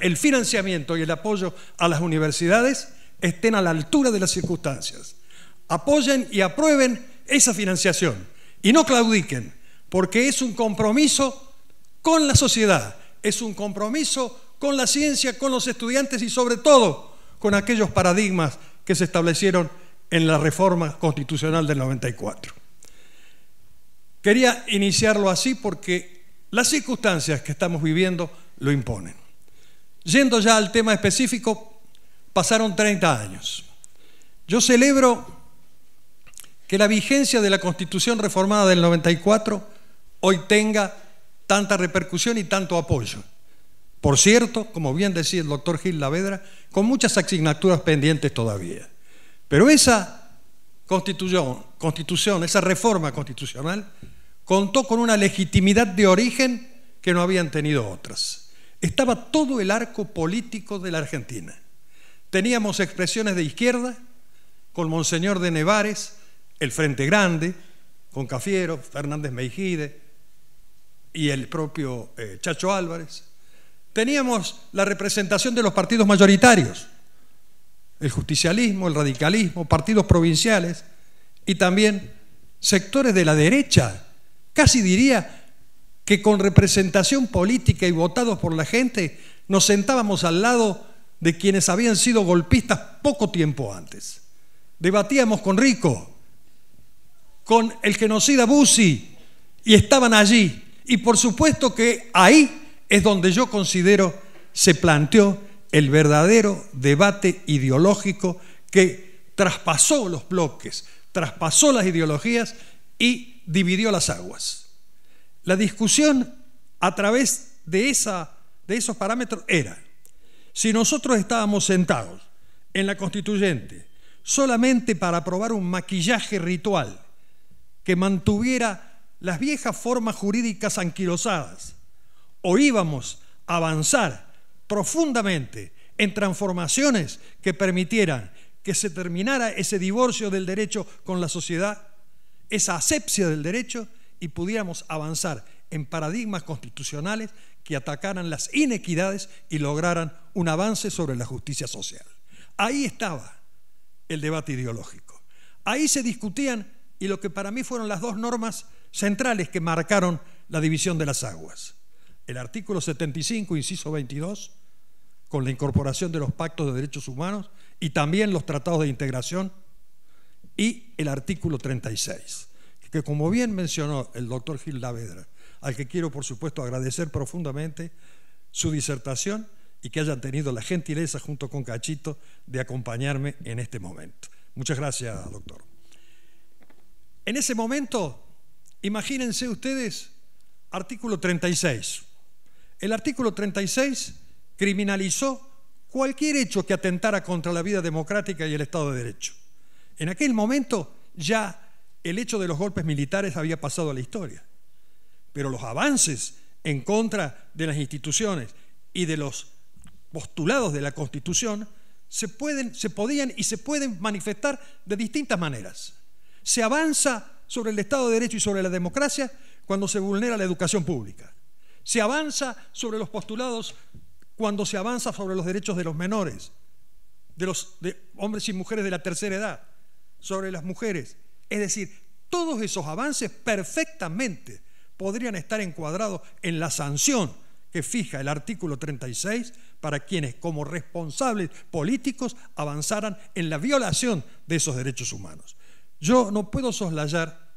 el financiamiento y el apoyo a las universidades estén a la altura de las circunstancias. Apoyen y aprueben esa financiación y no claudiquen, porque es un compromiso con la sociedad, es un compromiso con la ciencia, con los estudiantes y sobre todo con aquellos paradigmas que se establecieron en la reforma constitucional del 94. Quería iniciarlo así porque las circunstancias que estamos viviendo lo imponen. Yendo ya al tema específico, pasaron 30 años. Yo celebro que la vigencia de la Constitución reformada del 94 hoy tenga tanta repercusión y tanto apoyo. Por cierto, como bien decía el doctor Gil Lavedra, con muchas asignaturas pendientes todavía. Pero esa constitución, esa reforma constitucional, contó con una legitimidad de origen que no habían tenido otras. Estaba todo el arco político de la Argentina. Teníamos expresiones de izquierda, con Monseñor de Nevares, el Frente Grande, con Cafiero, Fernández Meijide y el propio Chacho Álvarez. Teníamos la representación de los partidos mayoritarios, el justicialismo, el radicalismo, partidos provinciales y también sectores de la derecha, casi diría que con representación política y votados por la gente nos sentábamos al lado de quienes habían sido golpistas poco tiempo antes. Debatíamos con Rico, con el genocida Bussi, y estaban allí. Y por supuesto que ahí es donde yo considero se planteó el verdadero debate ideológico que traspasó los bloques, traspasó las ideologías y dividió las aguas. La discusión a través de esos parámetros era: si nosotros estábamos sentados en la Constituyente solamente para aprobar un maquillaje ritual que mantuviera las viejas formas jurídicas anquilosadas, o íbamos a avanzar profundamente en transformaciones que permitieran que se terminara ese divorcio del derecho con la sociedad, esa asepsia del derecho, y pudiéramos avanzar en paradigmas constitucionales que atacaran las inequidades y lograran un avance sobre la justicia social. Ahí estaba el debate ideológico. Ahí se discutían, y lo que para mí fueron las dos normas centrales que marcaron la división de las aguas: el artículo 75, inciso 22, con la incorporación de los pactos de derechos humanos y también los tratados de integración, y el artículo 36, que como bien mencionó el doctor Gil Lavedra, al que quiero por supuesto agradecer profundamente su disertación y que hayan tenido la gentileza junto con Cachito de acompañarme en este momento. Muchas gracias, doctor. En ese momento, imagínense ustedes, artículo 36. El artículo 36 criminalizó cualquier hecho que atentara contra la vida democrática y el Estado de Derecho. En aquel momento ya el hecho de los golpes militares había pasado a la historia, pero los avances en contra de las instituciones y de los postulados de la Constitución se podían y se pueden manifestar de distintas maneras. Se avanza sobre el Estado de Derecho y sobre la democracia cuando se vulnera la educación pública. Se avanza sobre los postulados cuando se avanza sobre los derechos de los menores, de hombres y mujeres de la tercera edad, sobre las mujeres. Es decir, todos esos avances perfectamente podrían estar encuadrados en la sanción que fija el artículo 36 para quienes, como responsables políticos, avanzaran en la violación de esos derechos humanos. Yo no puedo soslayar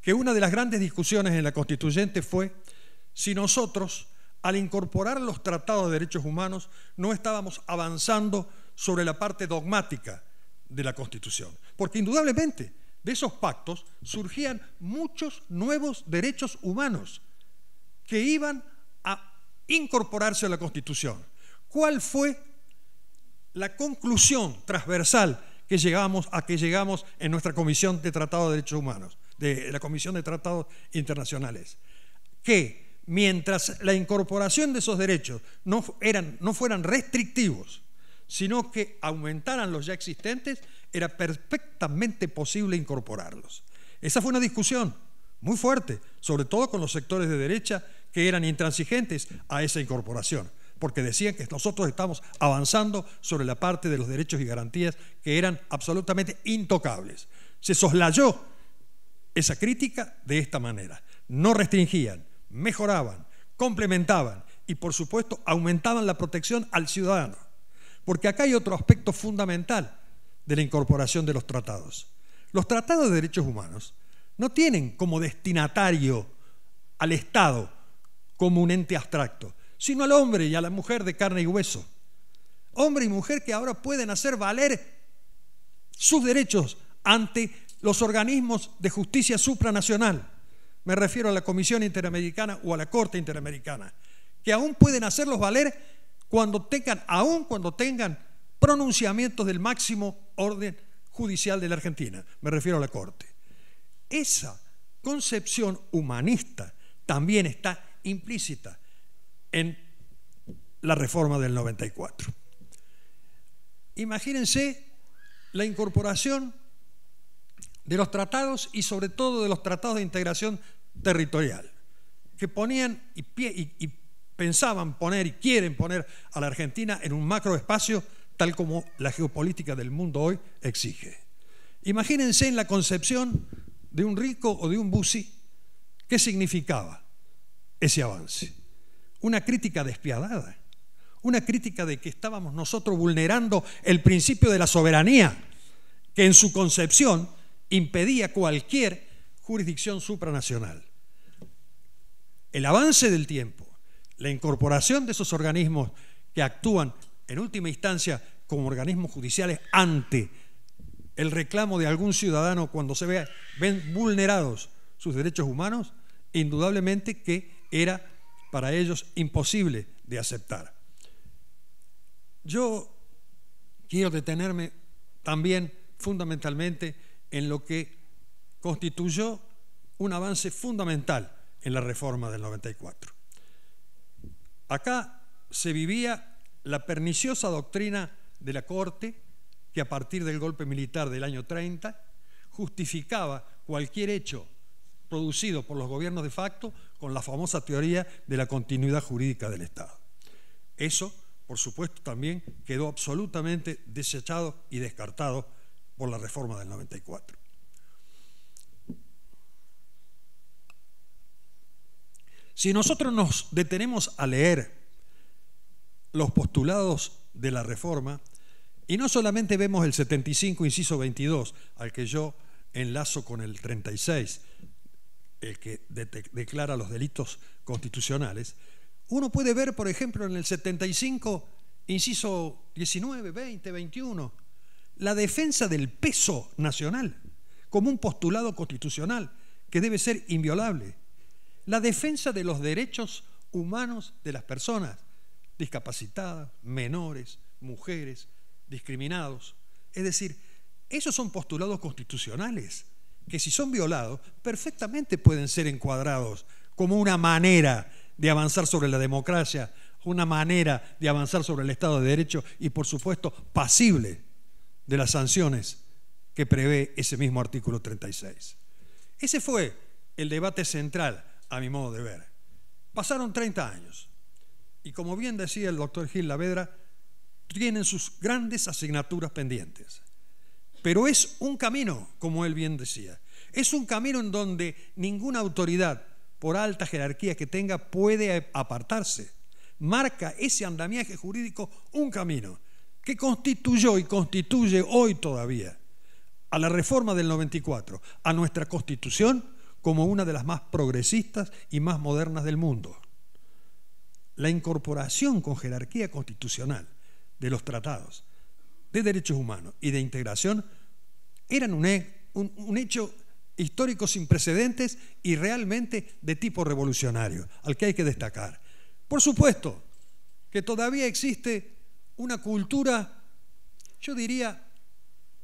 que una de las grandes discusiones en la Constituyente fue si nosotros, al incorporar los tratados de derechos humanos, no estábamos avanzando sobre la parte dogmática de la Constitución. Porque indudablemente de esos pactos surgían muchos nuevos derechos humanos que iban a incorporarse a la Constitución. ¿Cuál fue la conclusión transversal a que llegamos en nuestra Comisión de Tratados de Derechos Humanos, de la Comisión de Tratados Internacionales? Que mientras la incorporación de esos derechos no fueran restrictivos, sino que aumentaran los ya existentes, era perfectamente posible incorporarlos. Esa fue una discusión muy fuerte, sobre todo con los sectores de derecha que eran intransigentes a esa incorporación, porque decían que nosotros estamos avanzando sobre la parte de los derechos y garantías que eran absolutamente intocables. Se soslayó esa crítica de esta manera. No restringían, mejoraban, complementaban y, por supuesto, aumentaban la protección al ciudadano. Porque acá hay otro aspecto fundamental de la incorporación de los tratados. Los tratados de derechos humanos no tienen como destinatario al Estado como un ente abstracto, sino al hombre y a la mujer de carne y hueso, hombre y mujer que ahora pueden hacer valer sus derechos ante los organismos de justicia supranacional. Me refiero a la Comisión Interamericana o a la Corte Interamericana, que aún pueden hacerlos valer aún cuando tengan pronunciamientos del máximo orden judicial de la Argentina. Me refiero a la Corte. Esa concepción humanista también está implícita en la reforma del 94. Imagínense la incorporación de los tratados y sobre todo de los tratados de integración territorial que ponían y pensaban poner y quieren poner a la Argentina en un macroespacio tal como la geopolítica del mundo hoy exige. Imagínense en la concepción de un Rico o de un Bussi qué significaba ese avance. Una crítica despiadada, una crítica de que estábamos nosotros vulnerando el principio de la soberanía que en su concepción impedía cualquier jurisdicción supranacional. El avance del tiempo, la incorporación de esos organismos que actúan en última instancia como organismos judiciales ante el reclamo de algún ciudadano cuando se ven vulnerados sus derechos humanos, indudablemente que era para ellos imposible de aceptar. Yo quiero detenerme también fundamentalmente en lo que constituyó un avance fundamental en la reforma del 94. Acá se vivía la perniciosa doctrina de la Corte que a partir del golpe militar del año 30 justificaba cualquier hecho producido por los gobiernos de facto con la famosa teoría de la continuidad jurídica del Estado. Eso, por supuesto, también quedó absolutamente desechado y descartado por la reforma del 94. Si nosotros nos detenemos a leer los postulados de la reforma, y no solamente vemos el 75, inciso 22, al que yo enlazo con el 36, el que declara los delitos constitucionales, uno puede ver, por ejemplo, en el 75, inciso 19, 20, 21, la defensa del peso nacional como un postulado constitucional que debe ser inviolable, la defensa de los derechos humanos de las personas discapacitadas, menores, mujeres, discriminados. Es decir, esos son postulados constitucionales que si son violados perfectamente pueden ser encuadrados como una manera de avanzar sobre la democracia, una manera de avanzar sobre el Estado de Derecho y, por supuesto, pasible de las sanciones que prevé ese mismo artículo 36. Ese fue el debate central, a mi modo de ver. Pasaron 30 años y, como bien decía el doctor Gil Lavedra, tienen sus grandes asignaturas pendientes. Pero es un camino, como él bien decía, es un camino en donde ninguna autoridad, por alta jerarquía que tenga, puede apartarse. Marca ese andamiaje jurídico un camino que constituyó y constituye hoy todavía a la reforma del 94, a nuestra Constitución, como una de las más progresistas y más modernas del mundo. La incorporación con jerarquía constitucional de los tratados de derechos humanos y de integración eran un hecho histórico sin precedentes y realmente de tipo revolucionario, al que hay que destacar. Por supuesto que todavía existe una cultura, yo diría,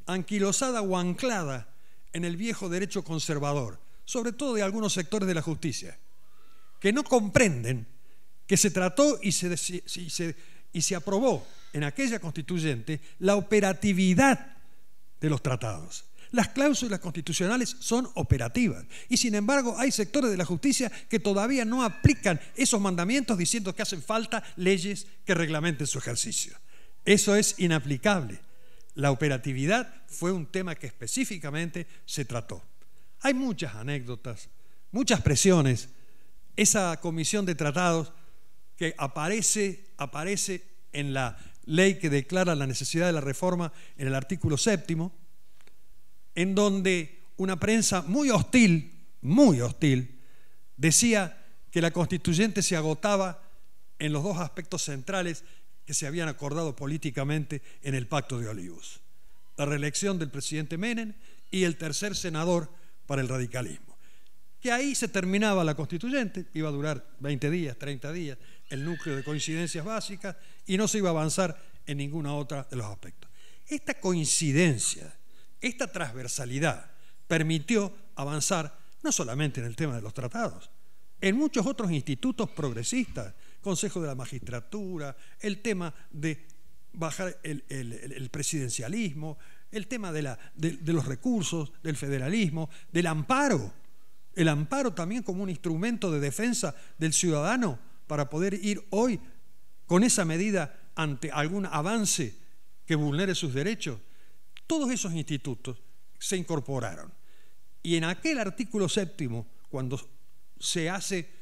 anquilosada o anclada en el viejo derecho conservador, sobre todo de algunos sectores de la justicia, que no comprenden que se trató y se aprobó en aquella constituyente la operatividad de los tratados. Las cláusulas constitucionales son operativas y, sin embargo, hay sectores de la justicia que todavía no aplican esos mandamientos diciendo que hacen falta leyes que reglamenten su ejercicio. Eso es inaplicable. La operatividad fue un tema que específicamente se trató. Hay muchas anécdotas, muchas presiones. Esa comisión de tratados que aparece en la ley que declara la necesidad de la reforma en el artículo 7º, en donde una prensa muy hostil, decía que la constituyente se agotaba en los dos aspectos centrales que se habían acordado políticamente en el Pacto de Olivos, la reelección del presidente Menem y el tercer senador para el radicalismo, que ahí se terminaba la constituyente, iba a durar 20 días, 30 días, el núcleo de coincidencias básicas, y no se iba a avanzar en ninguna otra de los aspectos. Esta coincidencia, esta transversalidad permitió avanzar no solamente en el tema de los tratados, en muchos otros institutos progresistas, Consejo de la Magistratura, el tema de bajar el presidencialismo, el tema de los recursos, del federalismo, del amparo. El amparo también como un instrumento de defensa del ciudadano para poder ir hoy con esa medida ante algún avance que vulnere sus derechos. Todos esos institutos se incorporaron. Y en aquel artículo séptimo, cuando se hace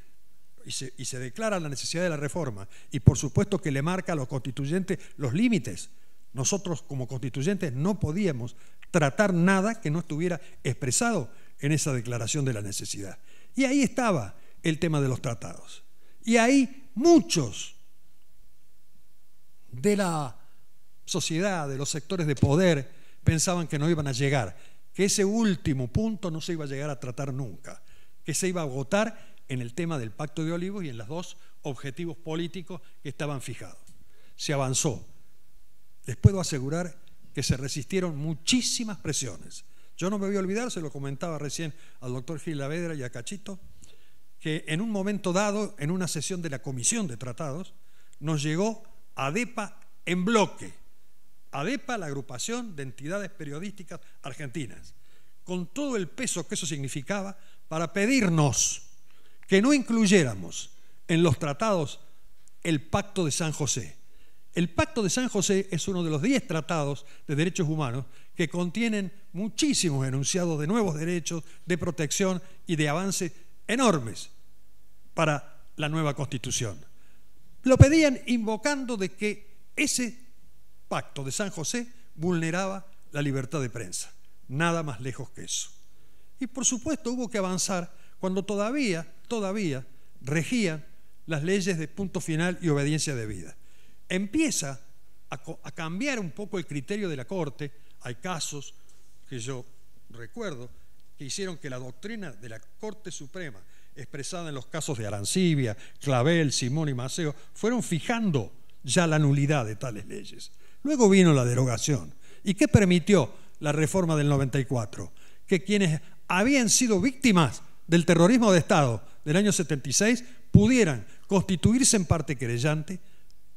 y se declara la necesidad de la reforma, y por supuesto que le marca a los constituyentes los límites. Nosotros como constituyentes no podíamos tratar nada que no estuviera expresado en esa declaración de la necesidad. Y ahí estaba el tema de los tratados. Y ahí muchos de la sociedad, de los sectores de poder, pensaban que no iban a llegar, que ese último punto no se iba a llegar a tratar nunca, que se iba a agotar en el tema del Pacto de Olivos y en los dos objetivos políticos que estaban fijados. Se avanzó. Les puedo asegurar que se resistieron muchísimas presiones. Yo no me voy a olvidar, se lo comentaba recién al doctor Gil Lavedra y a Cachito, que en un momento dado, en una sesión de la Comisión de Tratados, nos llegó ADEPA en bloque. ADEPA, la agrupación de entidades periodísticas argentinas, con todo el peso que eso significaba para pedirnos que no incluyéramos en los tratados el Pacto de San José. El Pacto de San José es uno de los 10 tratados de derechos humanos que contienen muchísimos enunciados de nuevos derechos, de protección y de avances enormes para la nueva Constitución. Lo pedían invocando de que ese Pacto de San José vulneraba la libertad de prensa. Nada más lejos que eso. Y por supuesto hubo que avanzar cuando todavía regían las leyes de punto final y obediencia debida. Empieza a cambiar un poco el criterio de la Corte. Hay casos que yo recuerdo que hicieron que la doctrina de la Corte Suprema, expresada en los casos de Arancibia, Clavel, Simón y Maceo, fueron fijando ya la nulidad de tales leyes. Luego vino la derogación. ¿Y qué permitió la reforma del 94? Que quienes habían sido víctimas del terrorismo de Estado del año 76 pudieran constituirse en parte querellante,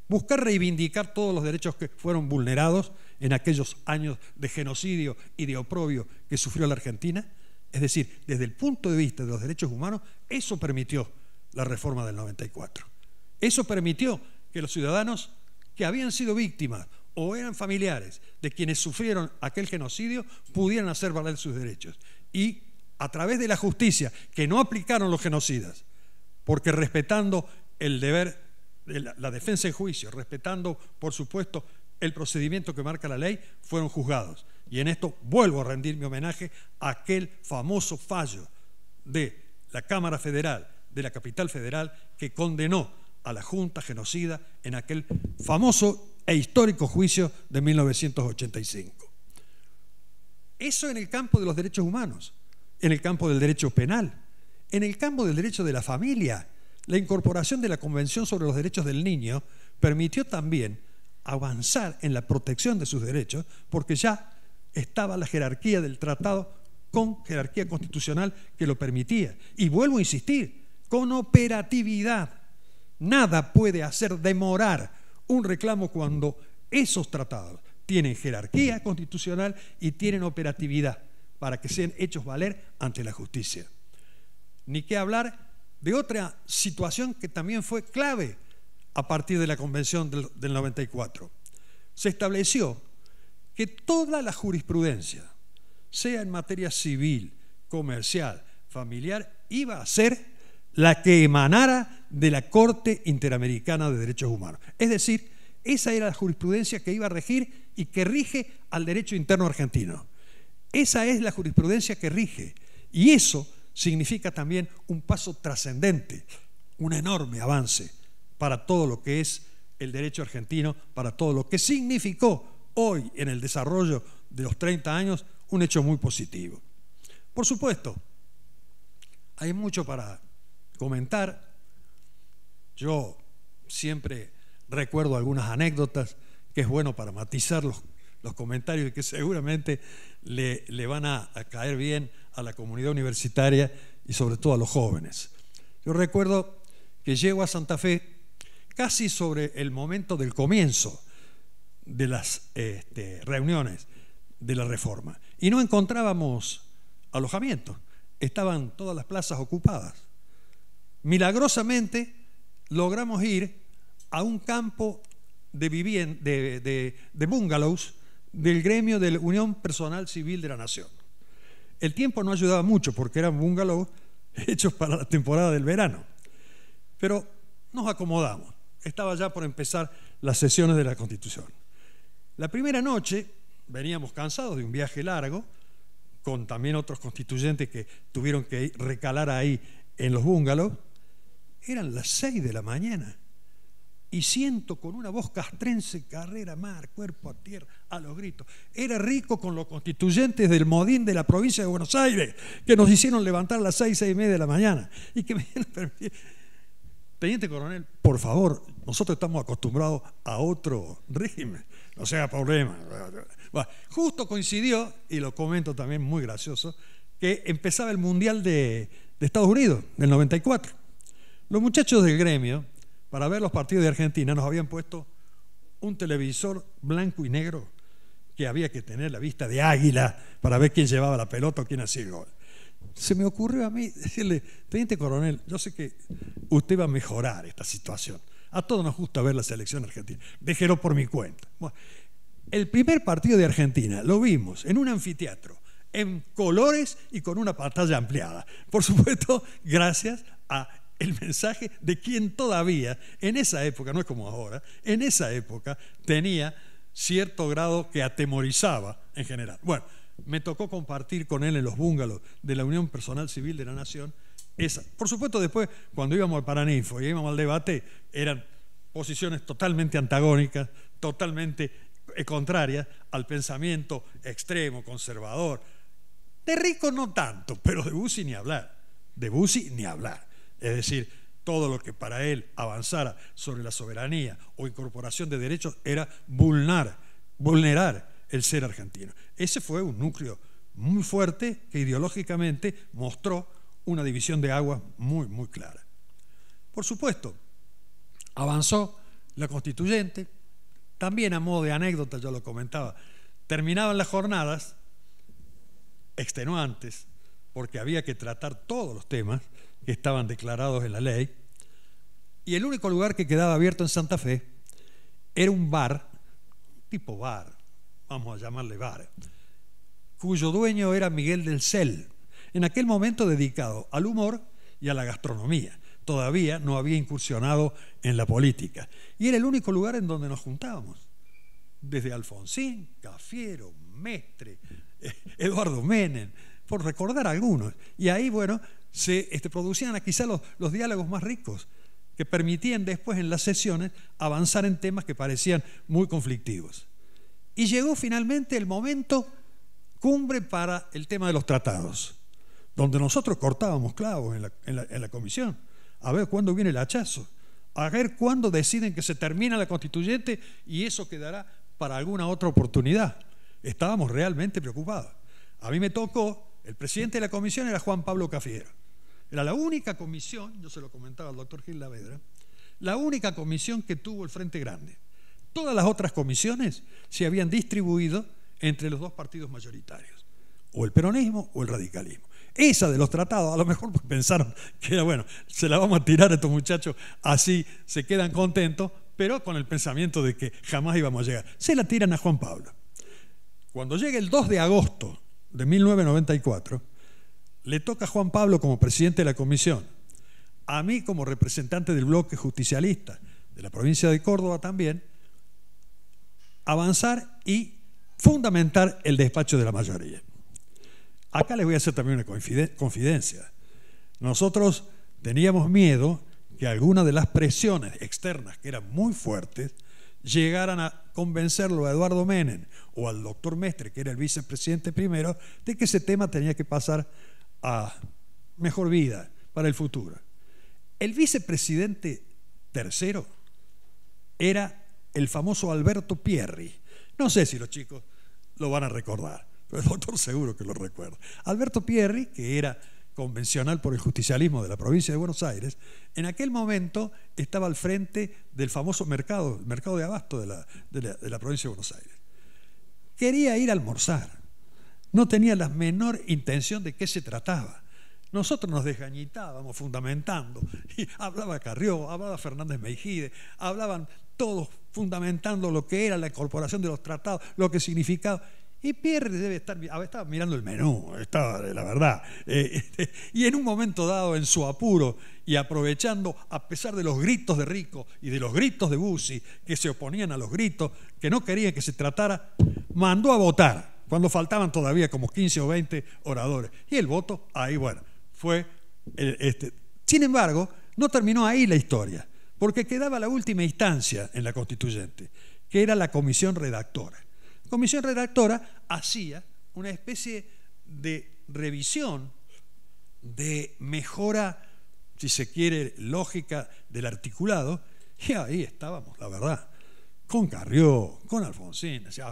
buscar reivindicar todos los derechos que fueron vulnerados en aquellos años de genocidio y de oprobio que sufrió la Argentina. Es decir, desde el punto de vista de los derechos humanos, eso permitió la reforma del 94. Eso permitió que los ciudadanos que habían sido víctimas o eran familiares de quienes sufrieron aquel genocidio pudieran hacer valer sus derechos. Y a través de la justicia, que no aplicaron los genocidas, porque respetando el deber de la defensa en juicio, respetando, por supuesto, el procedimiento que marca la ley, fueron juzgados. Y en esto vuelvo a rendir mi homenaje a aquel famoso fallo de la Cámara Federal, de la Capital Federal, que condenó a la Junta genocida en aquel famoso e histórico juicio de 1985. Eso en el campo de los derechos humanos. En el campo del derecho penal, en el campo del derecho de la familia, la incorporación de la Convención sobre los Derechos del Niño permitió también avanzar en la protección de sus derechos, porque ya estaba la jerarquía del tratado con jerarquía constitucional que lo permitía. Y vuelvo a insistir, con operatividad. Nada puede hacer demorar un reclamo cuando esos tratados tienen jerarquía constitucional y tienen operatividad, para que sean hechos valer ante la justicia. Ni qué hablar de otra situación que también fue clave a partir de la Convención del 94. Se estableció que toda la jurisprudencia, sea en materia civil, comercial, familiar, iba a ser la que emanara de la Corte Interamericana de Derechos Humanos. Es decir, esa era la jurisprudencia que iba a regir y que rige al derecho interno argentino. Esa es la jurisprudencia que rige, y eso significa también un paso trascendente, un enorme avance para todo lo que es el derecho argentino para todo lo que significó hoy en el desarrollo de los 30 años un hecho muy positivo. Por supuesto, hay mucho para comentar. Yo siempre recuerdo algunas anécdotas que es bueno para matizar los comentarios y que seguramente le van a caer bien a la comunidad universitaria y sobre todo a los jóvenes. Yo recuerdo que llego a Santa Fe casi sobre el momento del comienzo de las reuniones de la Reforma y no encontrábamos alojamiento, estaban todas las plazas ocupadas. Milagrosamente logramos ir a un campo de bungalows del gremio de la Unión Personal Civil de la Nación. El tiempo no ayudaba mucho porque eran bungalows hechos para la temporada del verano, pero nos acomodamos. Estaba ya por empezar las sesiones de la Constitución. La primera noche veníamos cansados de un viaje largo, con también otros constituyentes que tuvieron que recalar ahí en los bungalows. Eran las 6 de la mañana y siento con una voz castrense, carrera, mar, cuerpo a tierra, a los gritos. Era Rico con los constituyentes del Modín de la provincia de Buenos Aires, que nos hicieron levantar a las 6, 6:30 de la mañana. Y que me permitieron, teniente coronel, por favor, nosotros estamos acostumbrados a otro régimen, no sea problema. Bueno, justo coincidió, y lo comento también muy gracioso, que empezaba el Mundial de Estados Unidos, del 94. Los muchachos del gremio, para ver los partidos de Argentina, nos habían puesto un televisor blanco y negro que había que tener la vista de águila para ver quién llevaba la pelota o quién hacía el gol. Se me ocurrió a mí decirle, teniente coronel, yo sé que usted va a mejorar esta situación. A todos nos gusta ver la selección argentina. Déjelo por mi cuenta. Bueno, el primer partido de Argentina lo vimos en un anfiteatro, en colores y con una pantalla ampliada. Por supuesto, gracias a el mensaje de quien todavía, en esa época, no es como ahora, en esa época tenía cierto grado que atemorizaba en general. Bueno, me tocó compartir con él en los búngalos de la Unión Personal Civil de la Nación esa. Por supuesto, después, cuando íbamos al Paraninfo y íbamos al debate, eran posiciones totalmente antagónicas, totalmente contrarias al pensamiento extremo, conservador. De Rico no tanto, pero de Bussi ni hablar. De Bussi ni hablar. Es decir, todo lo que para él avanzara sobre la soberanía o incorporación de derechos era vulnerar el ser argentino. Ese fue un núcleo muy fuerte que ideológicamente mostró una división de aguas muy, muy clara. Por supuesto, avanzó la constituyente, también a modo de anécdota, yo lo comentaba, terminaban las jornadas extenuantes porque había que tratar todos los temas que estaban declarados en la ley y el único lugar que quedaba abierto en Santa Fe era un bar, tipo bar, vamos a llamarle bar, cuyo dueño era Miguel del Cel, en aquel momento dedicado al humor y a la gastronomía. Todavía no había incursionado en la política y era el único lugar en donde nos juntábamos, desde Alfonsín, Cafiero, Mestre, Eduardo Menem, por recordar algunos. Y ahí, bueno, se producían quizá los diálogos más ricos que permitían después en las sesiones avanzar en temas que parecían muy conflictivos. Y llegó finalmente el momento cumbre para el tema de los tratados, donde nosotros cortábamos clavos en la comisión, a ver cuándo viene el hachazo, a ver cuándo deciden que se termina la constituyente y eso quedará para alguna otra oportunidad. Estábamos realmente preocupados. A mí me tocó, el presidente de la comisión era Juan Pablo Cafiero. Era la única comisión, yo se lo comentaba al doctor Gil Lavedra, la única comisión que tuvo el Frente Grande. Todas las otras comisiones se habían distribuido entre los dos partidos mayoritarios, o el peronismo o el radicalismo. Esa de los tratados, a lo mejor pensaron que era bueno, se la vamos a tirar a estos muchachos, así se quedan contentos, pero con el pensamiento de que jamás íbamos a llegar. Se la tiran a Juan Pablo. Cuando llega el 2 de agosto de 1994, le toca a Juan Pablo como presidente de la comisión, a mí como representante del bloque justicialista de la provincia de Córdoba también, avanzar y fundamentar el despacho de la mayoría. Acá les voy a hacer también una confidencia. Nosotros teníamos miedo que algunas de las presiones externas, que eran muy fuertes, llegaran a convencerlo a Eduardo Menem o al doctor Mestre, que era el vicepresidente primero, de que ese tema tenía que pasar a mejor vida para el futuro. El vicepresidente tercero era el famoso Alberto Pierri. No sé si los chicos lo van a recordar, pero el doctor seguro que lo recuerda. Alberto Pierri, que era convencional por el justicialismo de la provincia de Buenos Aires, en aquel momento estaba al frente del famoso mercado, el mercado de abasto de la provincia de Buenos Aires. Quería ir a almorzar, no tenía la menor intención de qué se trataba. Nosotros nos desgañitábamos fundamentando, y hablaba Carrió, hablaba Fernández Meijide, hablaban todos fundamentando lo que era la incorporación de los tratados, lo que significaba. Y Pierre debe estar, estaba mirando el menú, estaba, la verdad. Y en un momento dado, en su apuro y aprovechando, a pesar de los gritos de Rico y de los gritos de Bussi, que se oponían a los gritos, que no querían que se tratara, mandó a votar, cuando faltaban todavía como 15 o 20 oradores. Y el voto, ahí bueno, fue... Sin embargo, no terminó ahí la historia, porque quedaba la última instancia en la Constituyente, que era la comisión redactora. Comisión redactora hacía una especie de revisión, de mejora, si se quiere, lógica del articulado, y ahí estábamos, la verdad, con Carrió, con Alfonsín, decía,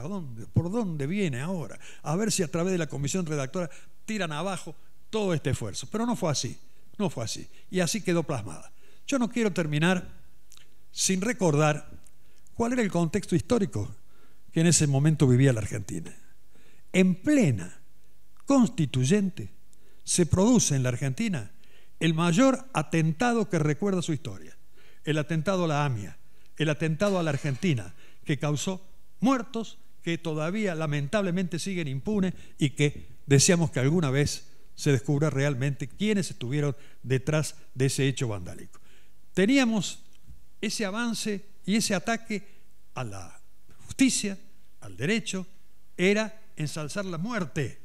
¿por dónde viene ahora? A ver si a través de la comisión redactora tiran abajo todo este esfuerzo. Pero no fue así, no fue así, y así quedó plasmada. Yo no quiero terminar sin recordar cuál era el contexto histórico que en ese momento vivía la Argentina. En plena constituyente se produce en la Argentina el mayor atentado que recuerda su historia, el atentado a la AMIA, el atentado a la Argentina, que causó muertos que todavía lamentablemente siguen impunes y que deseamos que alguna vez se descubra realmente quiénes estuvieron detrás de ese hecho vandálico. Teníamos ese avance y ese ataque a la justicia, al derecho, era ensalzar la muerte.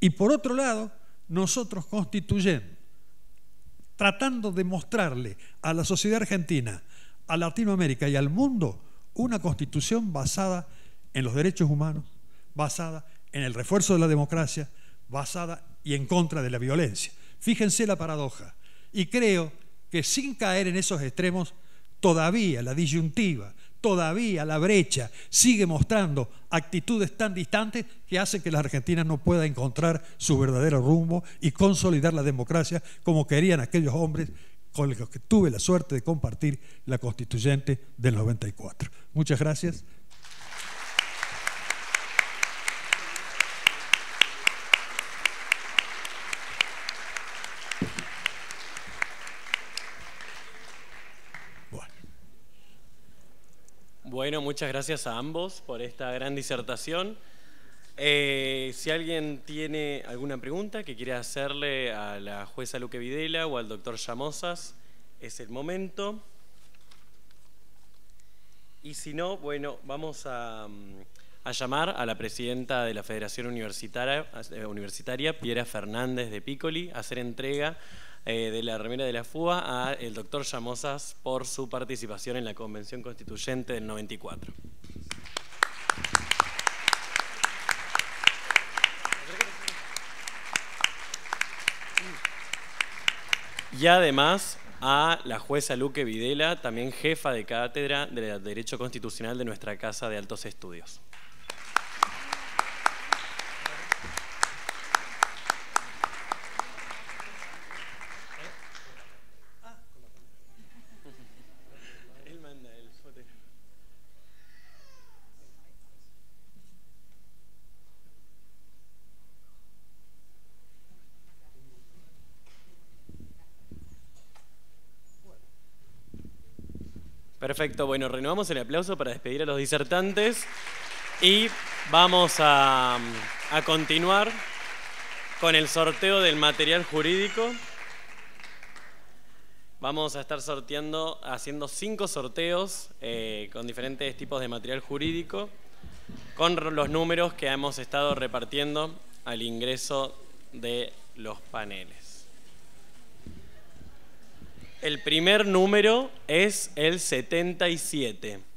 Y por otro lado, nosotros constituyendo, tratando de mostrarle a la sociedad argentina, a Latinoamérica y al mundo, una constitución basada en los derechos humanos, basada en el refuerzo de la democracia, basada y en contra de la violencia. Fíjense la paradoja. Y creo que sin caer en esos extremos, todavía la disyuntiva, todavía la brecha sigue mostrando actitudes tan distantes que hacen que la Argentina no pueda encontrar su verdadero rumbo y consolidar la democracia como querían aquellos hombres con los que tuve la suerte de compartir la Constituyente del 94. Muchas gracias. Bueno, muchas gracias a ambos por esta gran disertación. Si alguien tiene alguna pregunta que quiera hacerle a la jueza Luque Videla o al doctor Llamosas, es el momento. Y si no, bueno, vamos a llamar a la presidenta de la Federación Universitaria Piera Fernández de Piccoli, a hacer entrega de la remera de la FUA al doctor Llamosas por su participación en la Convención Constituyente del 94. Y además a la jueza Luque Videla, también jefa de cátedra de Derecho Constitucional de nuestra Casa de Altos Estudios. Perfecto, bueno, renovamos el aplauso para despedir a los disertantes y vamos a continuar con el sorteo del material jurídico. Vamos a estar sorteando, haciendo 5 sorteos con diferentes tipos de material jurídico, con los números que hemos estado repartiendo al ingreso de los paneles. El primer número es el 77.